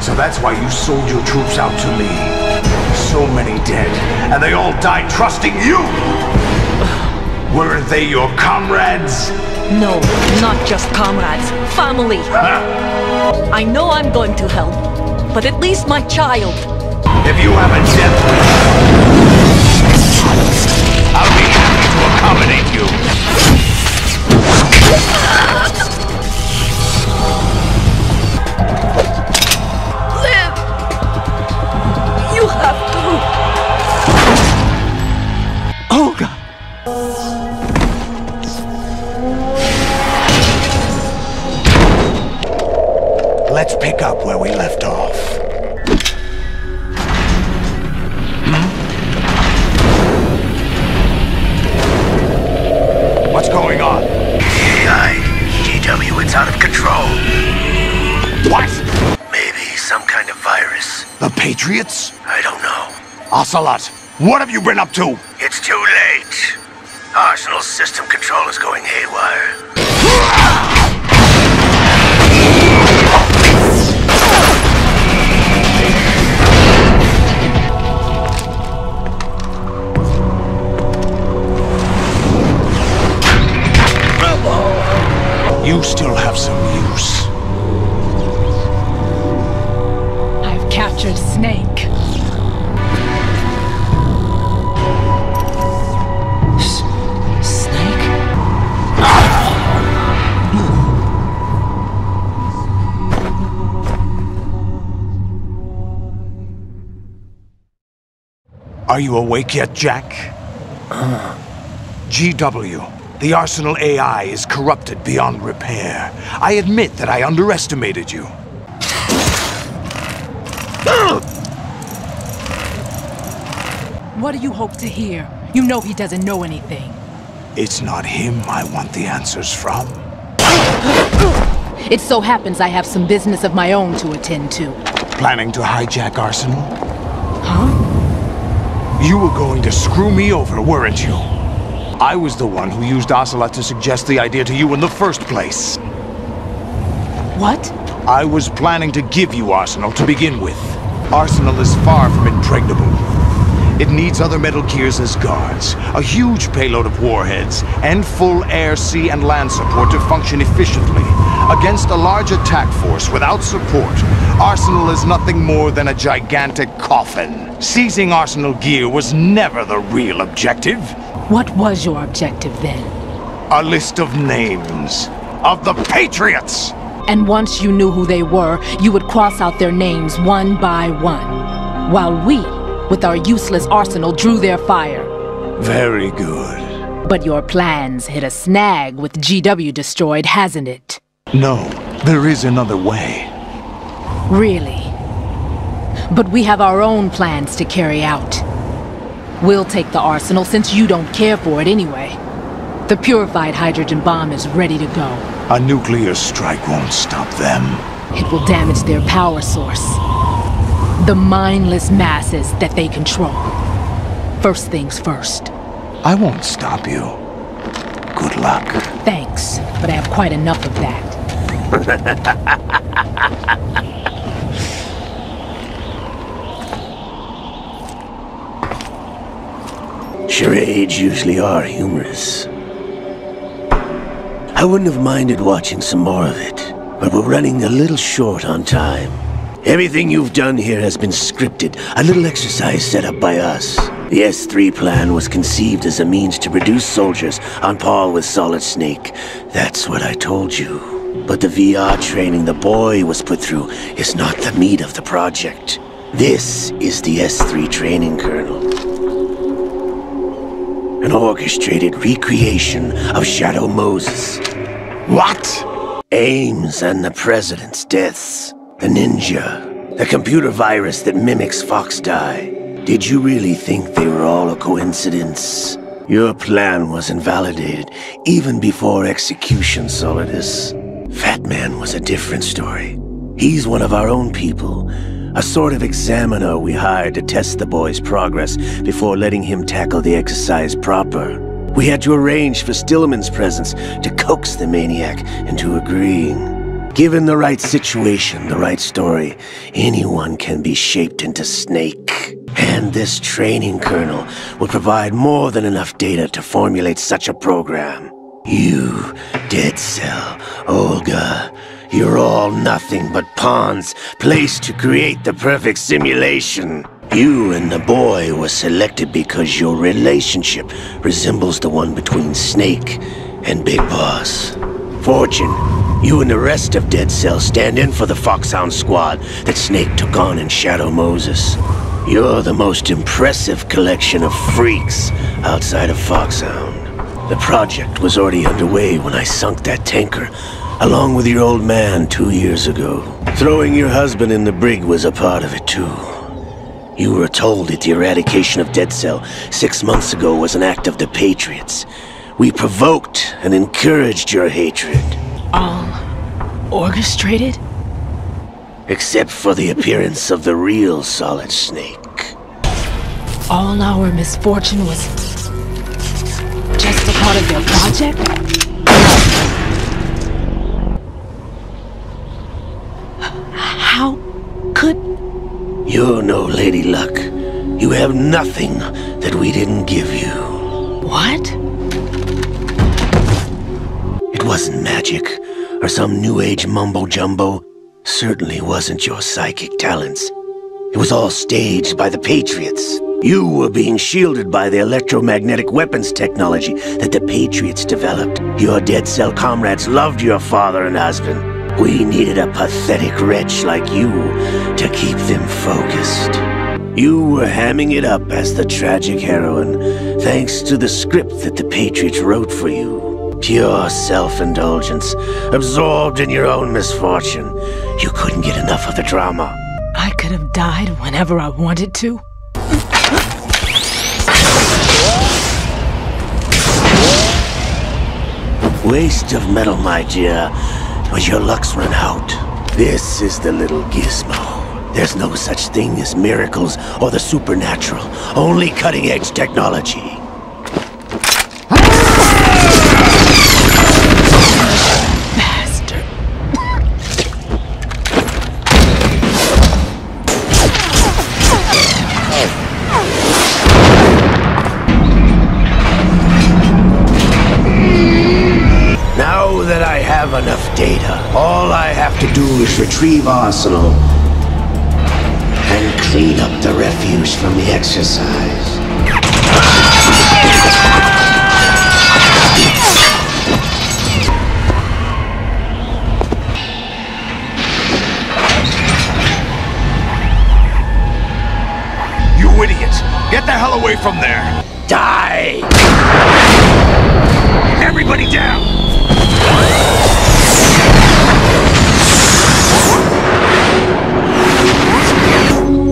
So that's why you sold your troops out to me. So many dead, and they all died trusting you! Weren't they your comrades? No, not just comrades. Family! I know I'm going to help, but at least my child... If you have a death wish, I'll be happy to accommodate you. Live! You have to. Olga! Let's pick up where we left off. What's going on? AI, GW, it's out of control. What? Maybe some kind of virus. The Patriots? I don't know. Ocelot, what have you been up to? It's too late. Arsenal's system control is going haywire. You still have some use. I've captured Snake. Are you awake yet, Jack? GW, the Arsenal AI is corrupted beyond repair. I admit that I underestimated you. What do you hope to hear? You know he doesn't know anything. It's not him I want the answers from. It so happens I have some business of my own to attend to. Planning to hijack Arsenal? Huh? You were going to screw me over, weren't you? I was the one who used Ocelot to suggest the idea to you in the first place. What? I was planning to give you Arsenal to begin with. Arsenal is far from impregnable. It needs other Metal Gears as guards, a huge payload of warheads, and full air, sea, and land support to function efficiently. Against a large attack force without support, Arsenal is nothing more than a gigantic coffin. Seizing Arsenal Gear was never the real objective. What was your objective then? A list of names. Of the Patriots! And once you knew who they were, you would cross out their names one by one, while we, with our useless arsenal, drew their fire. Very good. But your plans hit a snag with GW destroyed, hasn't it? No, there is another way. Really? But we have our own plans to carry out. We'll take the arsenal since you don't care for it anyway. The purified hydrogen bomb is ready to go. A nuclear strike won't stop them. It will damage their power source. The mindless masses that they control. First things first. I won't stop you. Good luck. Thanks, but I have quite enough of that. Charades usually are humorous. I wouldn't have minded watching some more of it, but we're running a little short on time. Everything you've done here has been scripted, a little exercise set up by us. The S3 plan was conceived as a means to produce soldiers on par with Solid Snake. That's what I told you. But the VR training the boy was put through is not the meat of the project. This is the S3 training kernel. An orchestrated recreation of Shadow Moses. What? Ames and the President's deaths. The ninja. The computer virus that mimics Fox Die. Did you really think they were all a coincidence? Your plan was invalidated even before execution, Solidus. Fat Man was a different story. He's one of our own people. A sort of examiner we hired to test the boy's progress before letting him tackle the exercise proper. We had to arrange for Stillman's presence to coax the maniac into agreeing. Given the right situation, the right story, anyone can be shaped into Snake. And this training kernel will provide more than enough data to formulate such a program. You, Dead Cell, Olga, you're all nothing but pawns, placed to create the perfect simulation. You and the boy were selected because your relationship resembles the one between Snake and Big Boss. Fortune, you and the rest of Dead Cell stand in for the Foxhound squad that Snake took on in Shadow Moses. You're the most impressive collection of freaks outside of Foxhound. The project was already underway when I sunk that tanker, along with your old man 2 years ago. Throwing your husband in the brig was a part of it too. You were told that the eradication of Dead Cell 6 months ago was an act of the Patriots. We provoked and encouraged your hatred. All orchestrated? Except for the appearance of the real Solid Snake. All our misfortune was just a part of their project? How could... You're no Lady Luck. You have nothing that we didn't give you. What? It wasn't magic. or some new age mumbo-jumbo certainly wasn't your psychic talents. It was all staged by the Patriots. You were being shielded by the electromagnetic weapons technology that the Patriots developed. Your Dead Cell comrades loved your father and husband. We needed a pathetic wretch like you to keep them focused. You were hamming it up as the tragic heroine, thanks to the script that the Patriots wrote for you. Pure self-indulgence, absorbed in your own misfortune. You couldn't get enough of the drama. I could have died whenever I wanted to. Waste of metal, my dear, was your luck's run out. This is the little gizmo. There's no such thing as miracles or the supernatural, only cutting-edge technology. Enough data. All I have to do is retrieve Arsenal and clean up the refuse from the exercise. You idiot! Get the hell away from there! Die! Everybody down!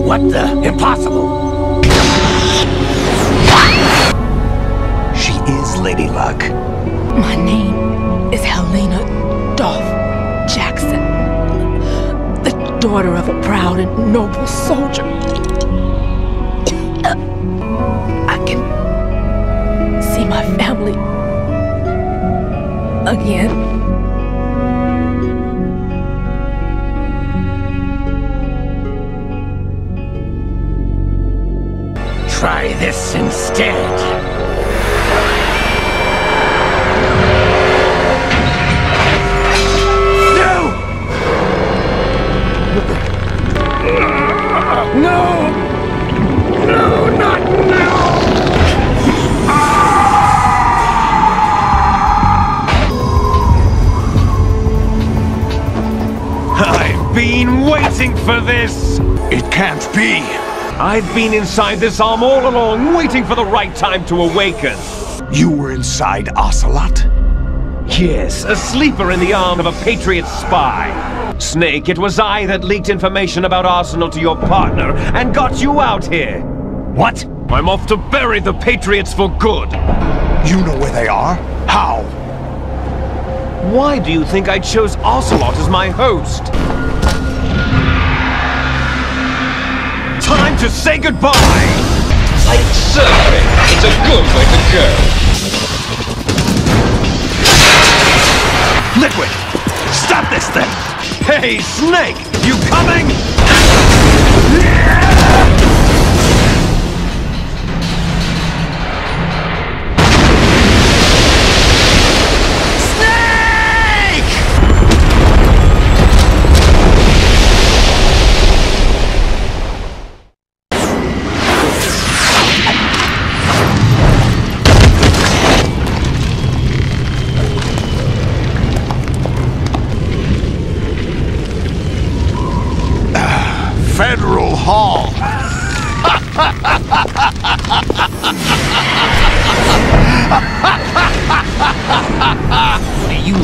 What the? Impossible! She is Lady Luck. My name is Helena Dolph Jackson, the daughter of a proud and noble soldier. I can see my family again. Try this instead. No! No! No, not now! I've been waiting for this! It can't be! I've been inside this arm all along, waiting for the right time to awaken. You were inside Ocelot? Yes, a sleeper in the arm of a Patriot spy. Snake, it was I that leaked information about Arsenal to your partner and got you out here. What? I'm off to bury the Patriots for good. You know where they are? How? Why do you think I chose Ocelot as my host? Time to say goodbye! Like surfing, it's a good way to go! Liquid! Stop this thing! Hey, Snake! You coming?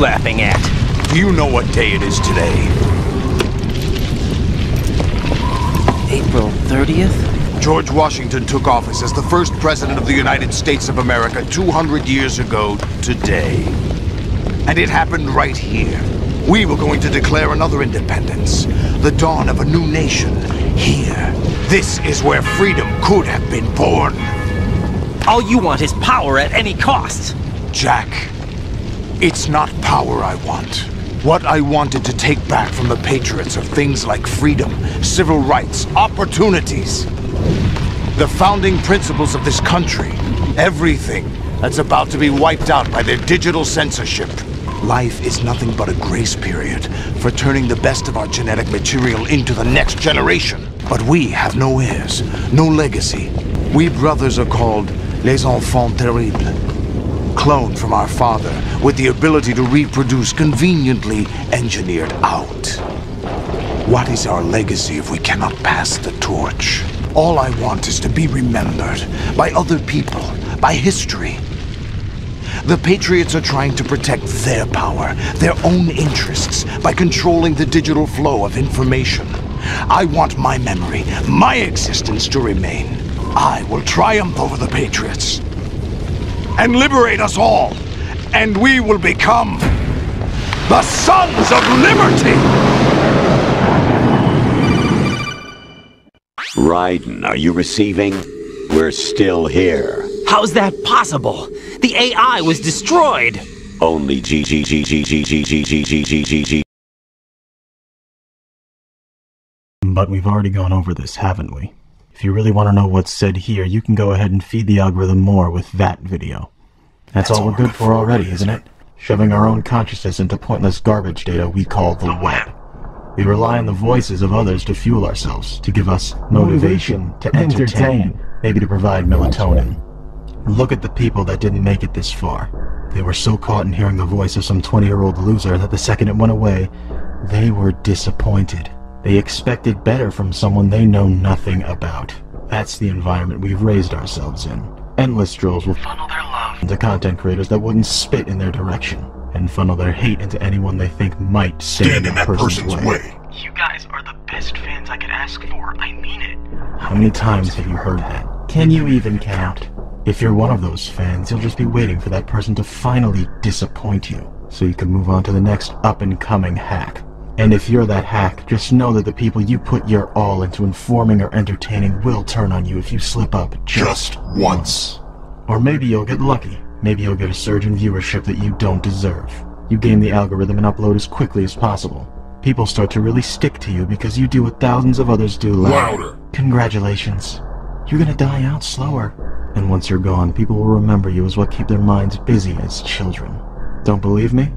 Laughing at. You know what day it is today. April 30th? George Washington took office as the first president of the United States of America 200 years ago today. And it happened right here. We were going to declare another independence, the dawn of a new nation here. This is where freedom could have been born. All you want is power at any cost. Jack. It's not power I want. What I wanted to take back from the Patriots are things like freedom, civil rights, opportunities. The founding principles of this country. Everything that's about to be wiped out by their digital censorship. Life is nothing but a grace period for turning the best of our genetic material into the next generation. But we have no heirs, no legacy. We brothers are called les enfants terribles, cloned from our father with the ability to reproduce, conveniently engineered out. What is our legacy if we cannot pass the torch? All I want is to be remembered by other people, by history. The Patriots are trying to protect their power, their own interests, by controlling the digital flow of information. I want my memory, my existence to remain. I will triumph over the Patriots and liberate us all, and we will become the Sons of Liberty! Raiden, are you receiving? We're still here. How's that possible? The AI was destroyed! Only GG. But we've already gone over this, haven't we? If you really want to know what's said here, you can go ahead and feed the algorithm more with that video. That's all we're good for already, isn't it? Shoving our own consciousness into pointless garbage data we call the web. We rely on the voices of others to fuel ourselves, to give us motivation, to entertain, maybe to provide melatonin. Look at the people that didn't make it this far. They were so caught in hearing the voice of some 20-year-old loser that the second it went away, they were disappointed. They expected better from someone they know nothing about. That's the environment we've raised ourselves in. Endless trolls will funnel their love into content creators that wouldn't spit in their direction, and funnel their hate into anyone they think might stand in that person's way. You guys are the best fans I could ask for, I mean it. How many times have you heard that? Can you even count? If you're one of those fans, you'll just be waiting for that person to finally disappoint you, so you can move on to the next up-and-coming hack. And if you're that hack, just know that the people you put your all into informing or entertaining will turn on you if you slip up just once. Or maybe you'll get lucky. Maybe you'll get a surge in viewership that you don't deserve. You game the algorithm and upload as quickly as possible. People start to really stick to you because you do what thousands of others do louder. Congratulations. You're gonna die out slower. And once you're gone, people will remember you as what keep their minds busy as children. Don't believe me?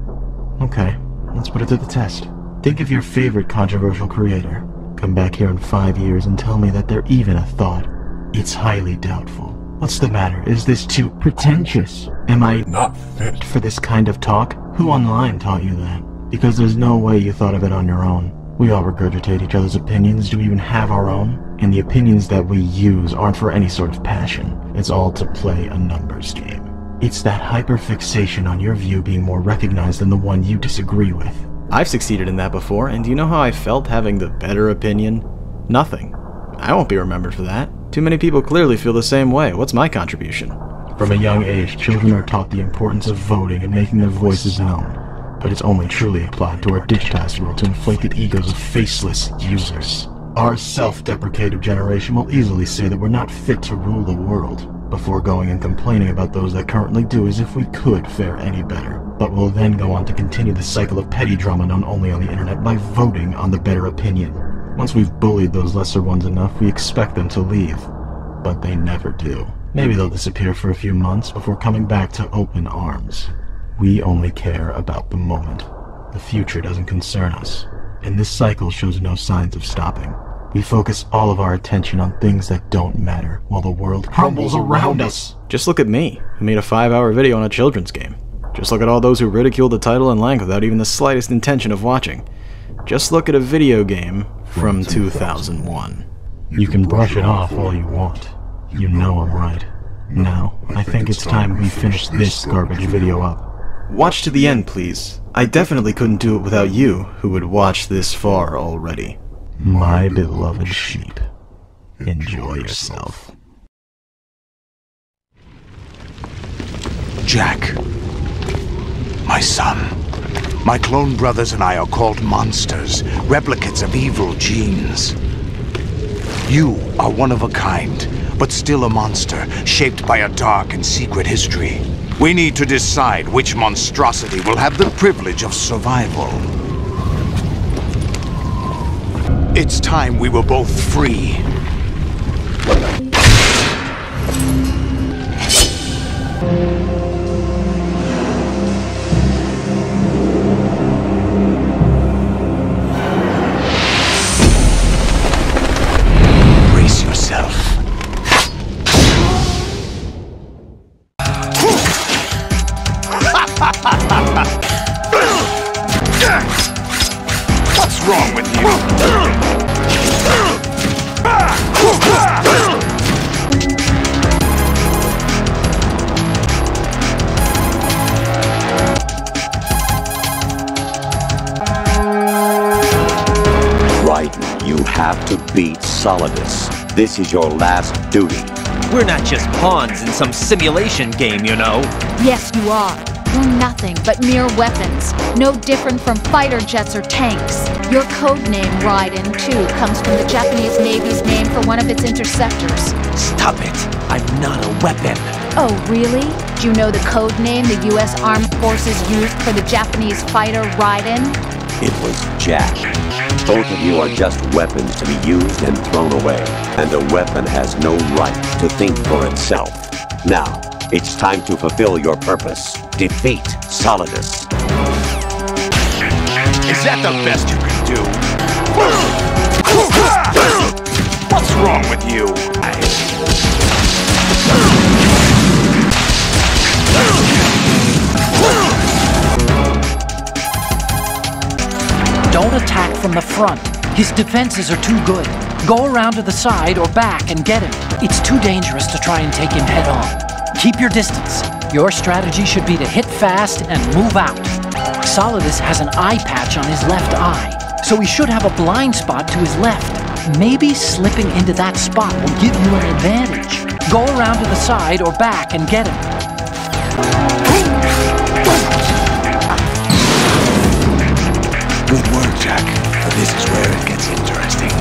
Okay, let's put it to the test. Think of your favorite controversial creator. Come back here in 5 years and tell me that they're even a thought. It's highly doubtful. What's the matter? Is this too pretentious? Am I not fit for this kind of talk? Who online taught you that? Because there's no way you thought of it on your own. We all regurgitate each other's opinions. Do we even have our own? And the opinions that we use aren't for any sort of passion. It's all to play a numbers game. It's that hyperfixation on your view being more recognized than the one you disagree with. I've succeeded in that before, and do you know how I felt having the better opinion? Nothing. I won't be remembered for that. Too many people clearly feel the same way. What's my contribution? From a young age, children are taught the importance of voting and making their voices known, but it's only truly applied to our digitized world to inflate the egos of faceless users. Our self-deprecative generation will easily say that we're not fit to rule the world, before going and complaining about those that currently do as if we could fare any better. But we'll then go on to continue the cycle of petty drama known only on the internet by voting on the better opinion. Once we've bullied those lesser ones enough, we expect them to leave. But they never do. Maybe they'll disappear for a few months before coming back to open arms. We only care about the moment. The future doesn't concern us, and this cycle shows no signs of stopping. We focus all of our attention on things that don't matter, while the world crumbles around us. Just look at me, who made a 5-hour video on a children's game. Just look at all those who ridicule the title and length without even the slightest intention of watching. Just look at a video game from 2001. You can brush it off all you want. You know I'm right. Now, I think it's time we finish this garbage video up. Watch to the end, please. I definitely couldn't do it without you, who would watch this far already. My beloved sheep, enjoy yourself. Jack, my son, my clone brothers and I are called monsters, replicates of evil genes. You are one of a kind, but still a monster, shaped by a dark and secret history. We need to decide which monstrosity will have the privilege of survival. It's time we were both free. wrong with you? Raiden, you have to beat Solidus. This is your last duty. We're not just pawns in some simulation game, you know. Yes, you are. You're nothing but mere weapons, no different from fighter jets or tanks. Your codename, Raiden 2, comes from the Japanese Navy's name for one of its interceptors. Stop it! I'm not a weapon. Oh, really? Do you know the codename the U.S. Armed Forces used for the Japanese fighter, Raiden? It was Jack. Both of you are just weapons to be used and thrown away, and a weapon has no right to think for itself. Now, it's time to fulfill your purpose. Defeat Solidus. Is that the best you can do? What's wrong with you? Don't attack from the front. His defenses are too good. Go around to the side or back and get him. It's too dangerous to try and take him head on. Keep your distance. Your strategy should be to hit fast and move out. Solidus has an eye patch on his left eye, so he should have a blind spot to his left. Maybe slipping into that spot will give you an advantage. Go around to the side or back and get him. Good work, Jack. But this is where it gets interesting.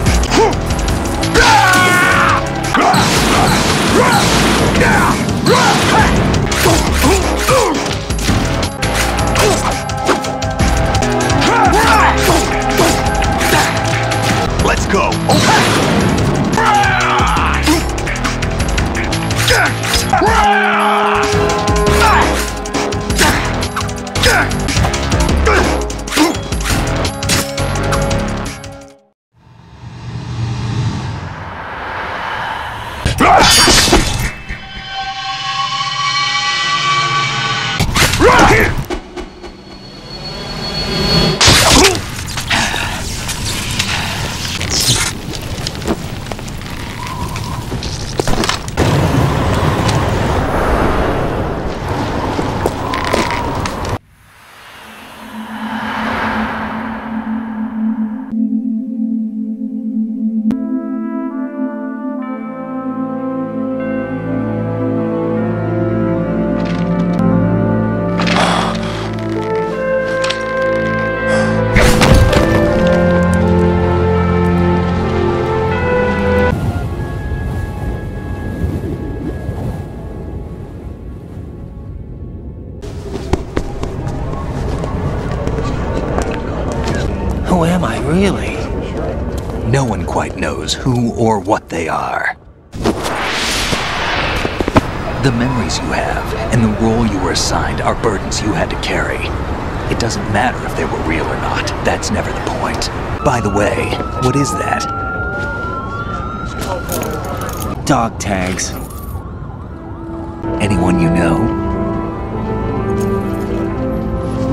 Let's go. Who or what they are. The memories you have and the role you were assigned are burdens you had to carry. It doesn't matter if they were real or not. That's never the point. By the way, what is that? Dog tags. Anyone you know?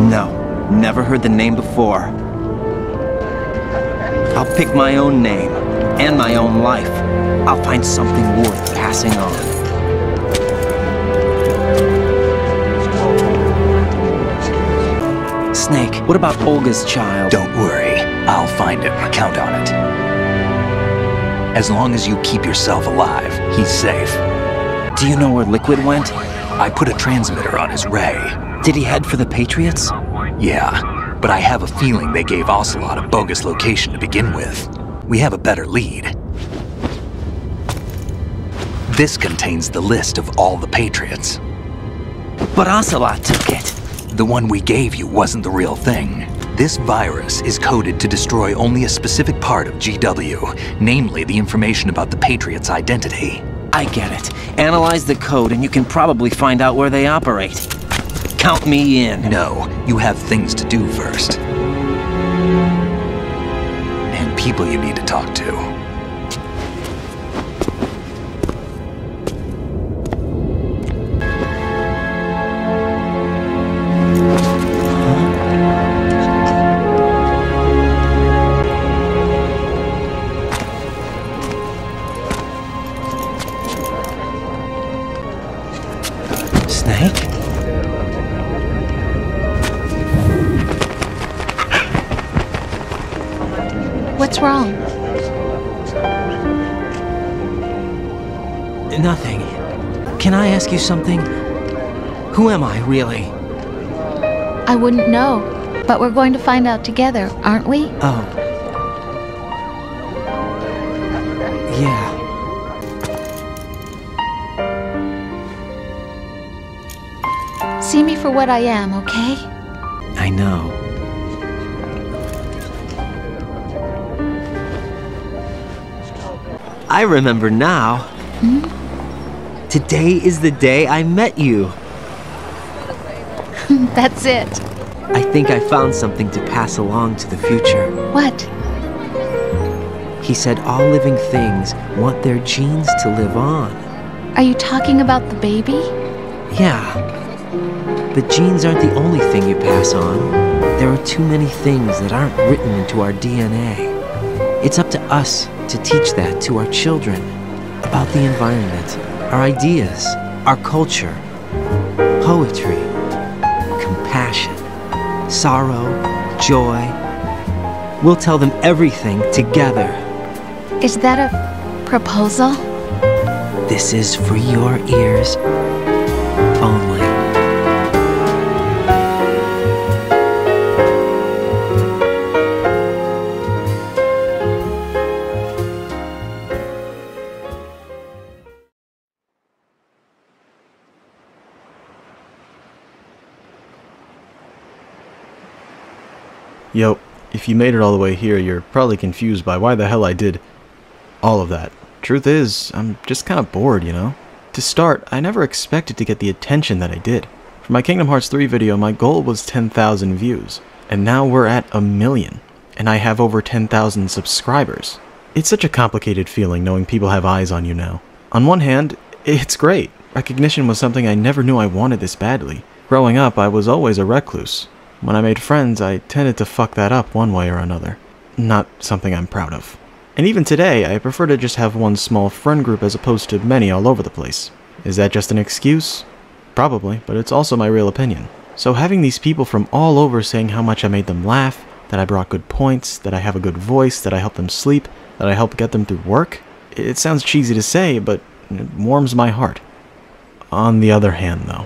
No, never heard the name before. I'll pick my own name. And my own life. I'll find something worth passing on. Snake, what about Olga's child? Don't worry. I'll find him. Count on it. As long as you keep yourself alive, he's safe. Do you know where Liquid went? I put a transmitter on his ray. Did he head for the Patriots? Yeah, but I have a feeling they gave Ocelot a bogus location to begin with. We have a better lead. This contains the list of all the Patriots. But Ocelot took it. The one we gave you wasn't the real thing. This virus is coded to destroy only a specific part of GW, namely the information about the Patriots' identity. I get it. Analyze the code and you can probably find out where they operate. Count me in. No, you have things to do first. People you need to talk to. What's wrong? Nothing. Can I ask you something? Who am I, really? I wouldn't know, but we're going to find out together, aren't we? Oh. Yeah. See me for what I am, okay? I know. I remember now. Hmm? Today is the day I met you. That's it. I think I found something to pass along to the future. What? He said all living things want their genes to live on. Are you talking about the baby? Yeah. But genes aren't the only thing you pass on. There are too many things that aren't written into our DNA. It's up to us to teach that to our children. About the environment, our ideas, our culture, poetry, compassion, sorrow, joy. We'll tell them everything together. Is that a proposal? This is for your ears only. Yo, if you made it all the way here, you're probably confused by why the hell I did all of that. Truth is, I'm just kind of bored, you know? To start, I never expected to get the attention that I did. For my Kingdom Hearts 3 video, my goal was 10,000 views, and now we're at 1,000,000, and I have over 10,000 subscribers. It's such a complicated feeling knowing people have eyes on you now. On one hand, it's great. Recognition was something I never knew I wanted this badly. Growing up, I was always a recluse. When I made friends, I tended to fuck that up one way or another. Not something I'm proud of. And even today, I prefer to just have one small friend group as opposed to many all over the place. Is that just an excuse? Probably, but it's also my real opinion. So having these people from all over saying how much I made them laugh, that I brought good points, that I have a good voice, that I help them sleep, that I help get them through work, it sounds cheesy to say, but it warms my heart. On the other hand, though,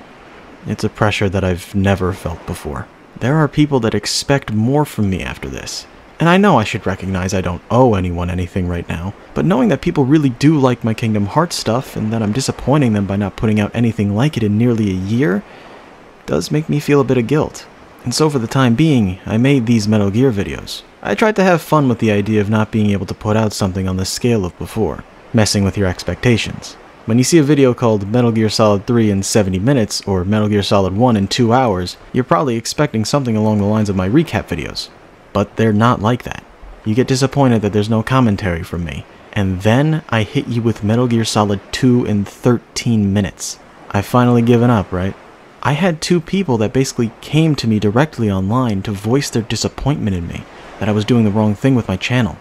it's a pressure that I've never felt before. There are people that expect more from me after this. And I know I should recognize I don't owe anyone anything right now, but knowing that people really do like my Kingdom Hearts stuff and that I'm disappointing them by not putting out anything like it in nearly a year does make me feel a bit of guilt. And so for the time being, I made these Metal Gear videos. I tried to have fun with the idea of not being able to put out something on the scale of before, messing with your expectations. When you see a video called Metal Gear Solid 3 in 70 minutes, or Metal Gear Solid 1 in 2 hours, you're probably expecting something along the lines of my recap videos. But they're not like that. You get disappointed that there's no commentary from me. And then I hit you with Metal Gear Solid 2 in 13 minutes. I've finally given up, right? I had two people that basically came to me directly online to voice their disappointment in me, that I was doing the wrong thing with my channel.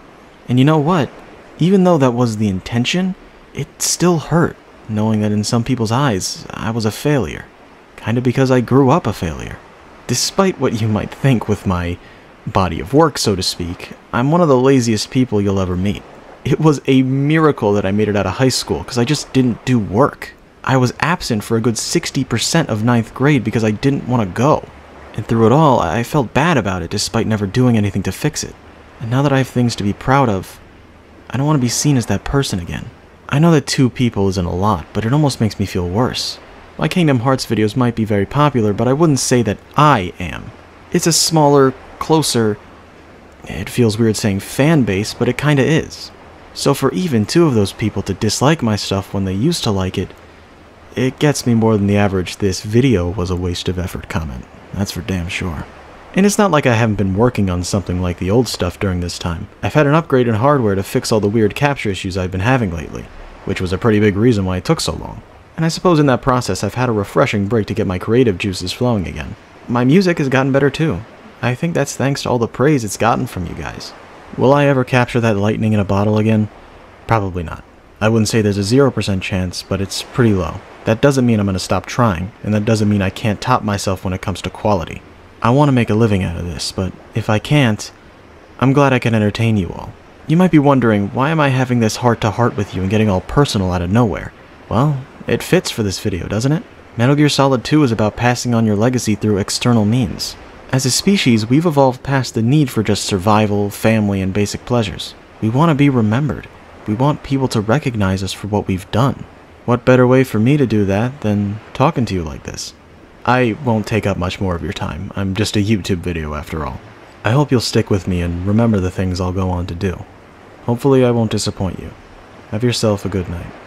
And you know what? Even though that was the intention, it still hurt, knowing that in some people's eyes, I was a failure. Kind of because I grew up a failure. Despite what you might think with my body of work, so to speak, I'm one of the laziest people you'll ever meet. It was a miracle that I made it out of high school, because I just didn't do work. I was absent for a good 60% of 9th grade because I didn't want to go. And through it all, I felt bad about it despite never doing anything to fix it. And now that I have things to be proud of, I don't want to be seen as that person again. I know that two people isn't a lot, but it almost makes me feel worse. My Kingdom Hearts videos might be very popular, but I wouldn't say that I am. It's a smaller, closer... It feels weird saying fan base, but it kinda is. So for even two of those people to dislike my stuff when they used to like it, it gets me more than the average "this video was a waste of effort" comment. That's for damn sure. And it's not like I haven't been working on something like the old stuff during this time. I've had an upgrade in hardware to fix all the weird capture issues I've been having lately, which was a pretty big reason why it took so long. And I suppose in that process I've had a refreshing break to get my creative juices flowing again. My music has gotten better too. I think that's thanks to all the praise it's gotten from you guys. Will I ever capture that lightning in a bottle again? Probably not. I wouldn't say there's a 0% chance, but it's pretty low. That doesn't mean I'm going to stop trying, and that doesn't mean I can't top myself when it comes to quality. I want to make a living out of this, but if I can't, I'm glad I can entertain you all. You might be wondering, why am I having this heart-to-heart with you and getting all personal out of nowhere? Well, it fits for this video, doesn't it? Metal Gear Solid 2 is about passing on your legacy through external means. As a species, we've evolved past the need for just survival, family, and basic pleasures. We want to be remembered. We want people to recognize us for what we've done. What better way for me to do that than talking to you like this? I won't take up much more of your time. I'm just a YouTube video after all. I hope you'll stick with me and remember the things I'll go on to do. Hopefully I won't disappoint you. Have yourself a good night.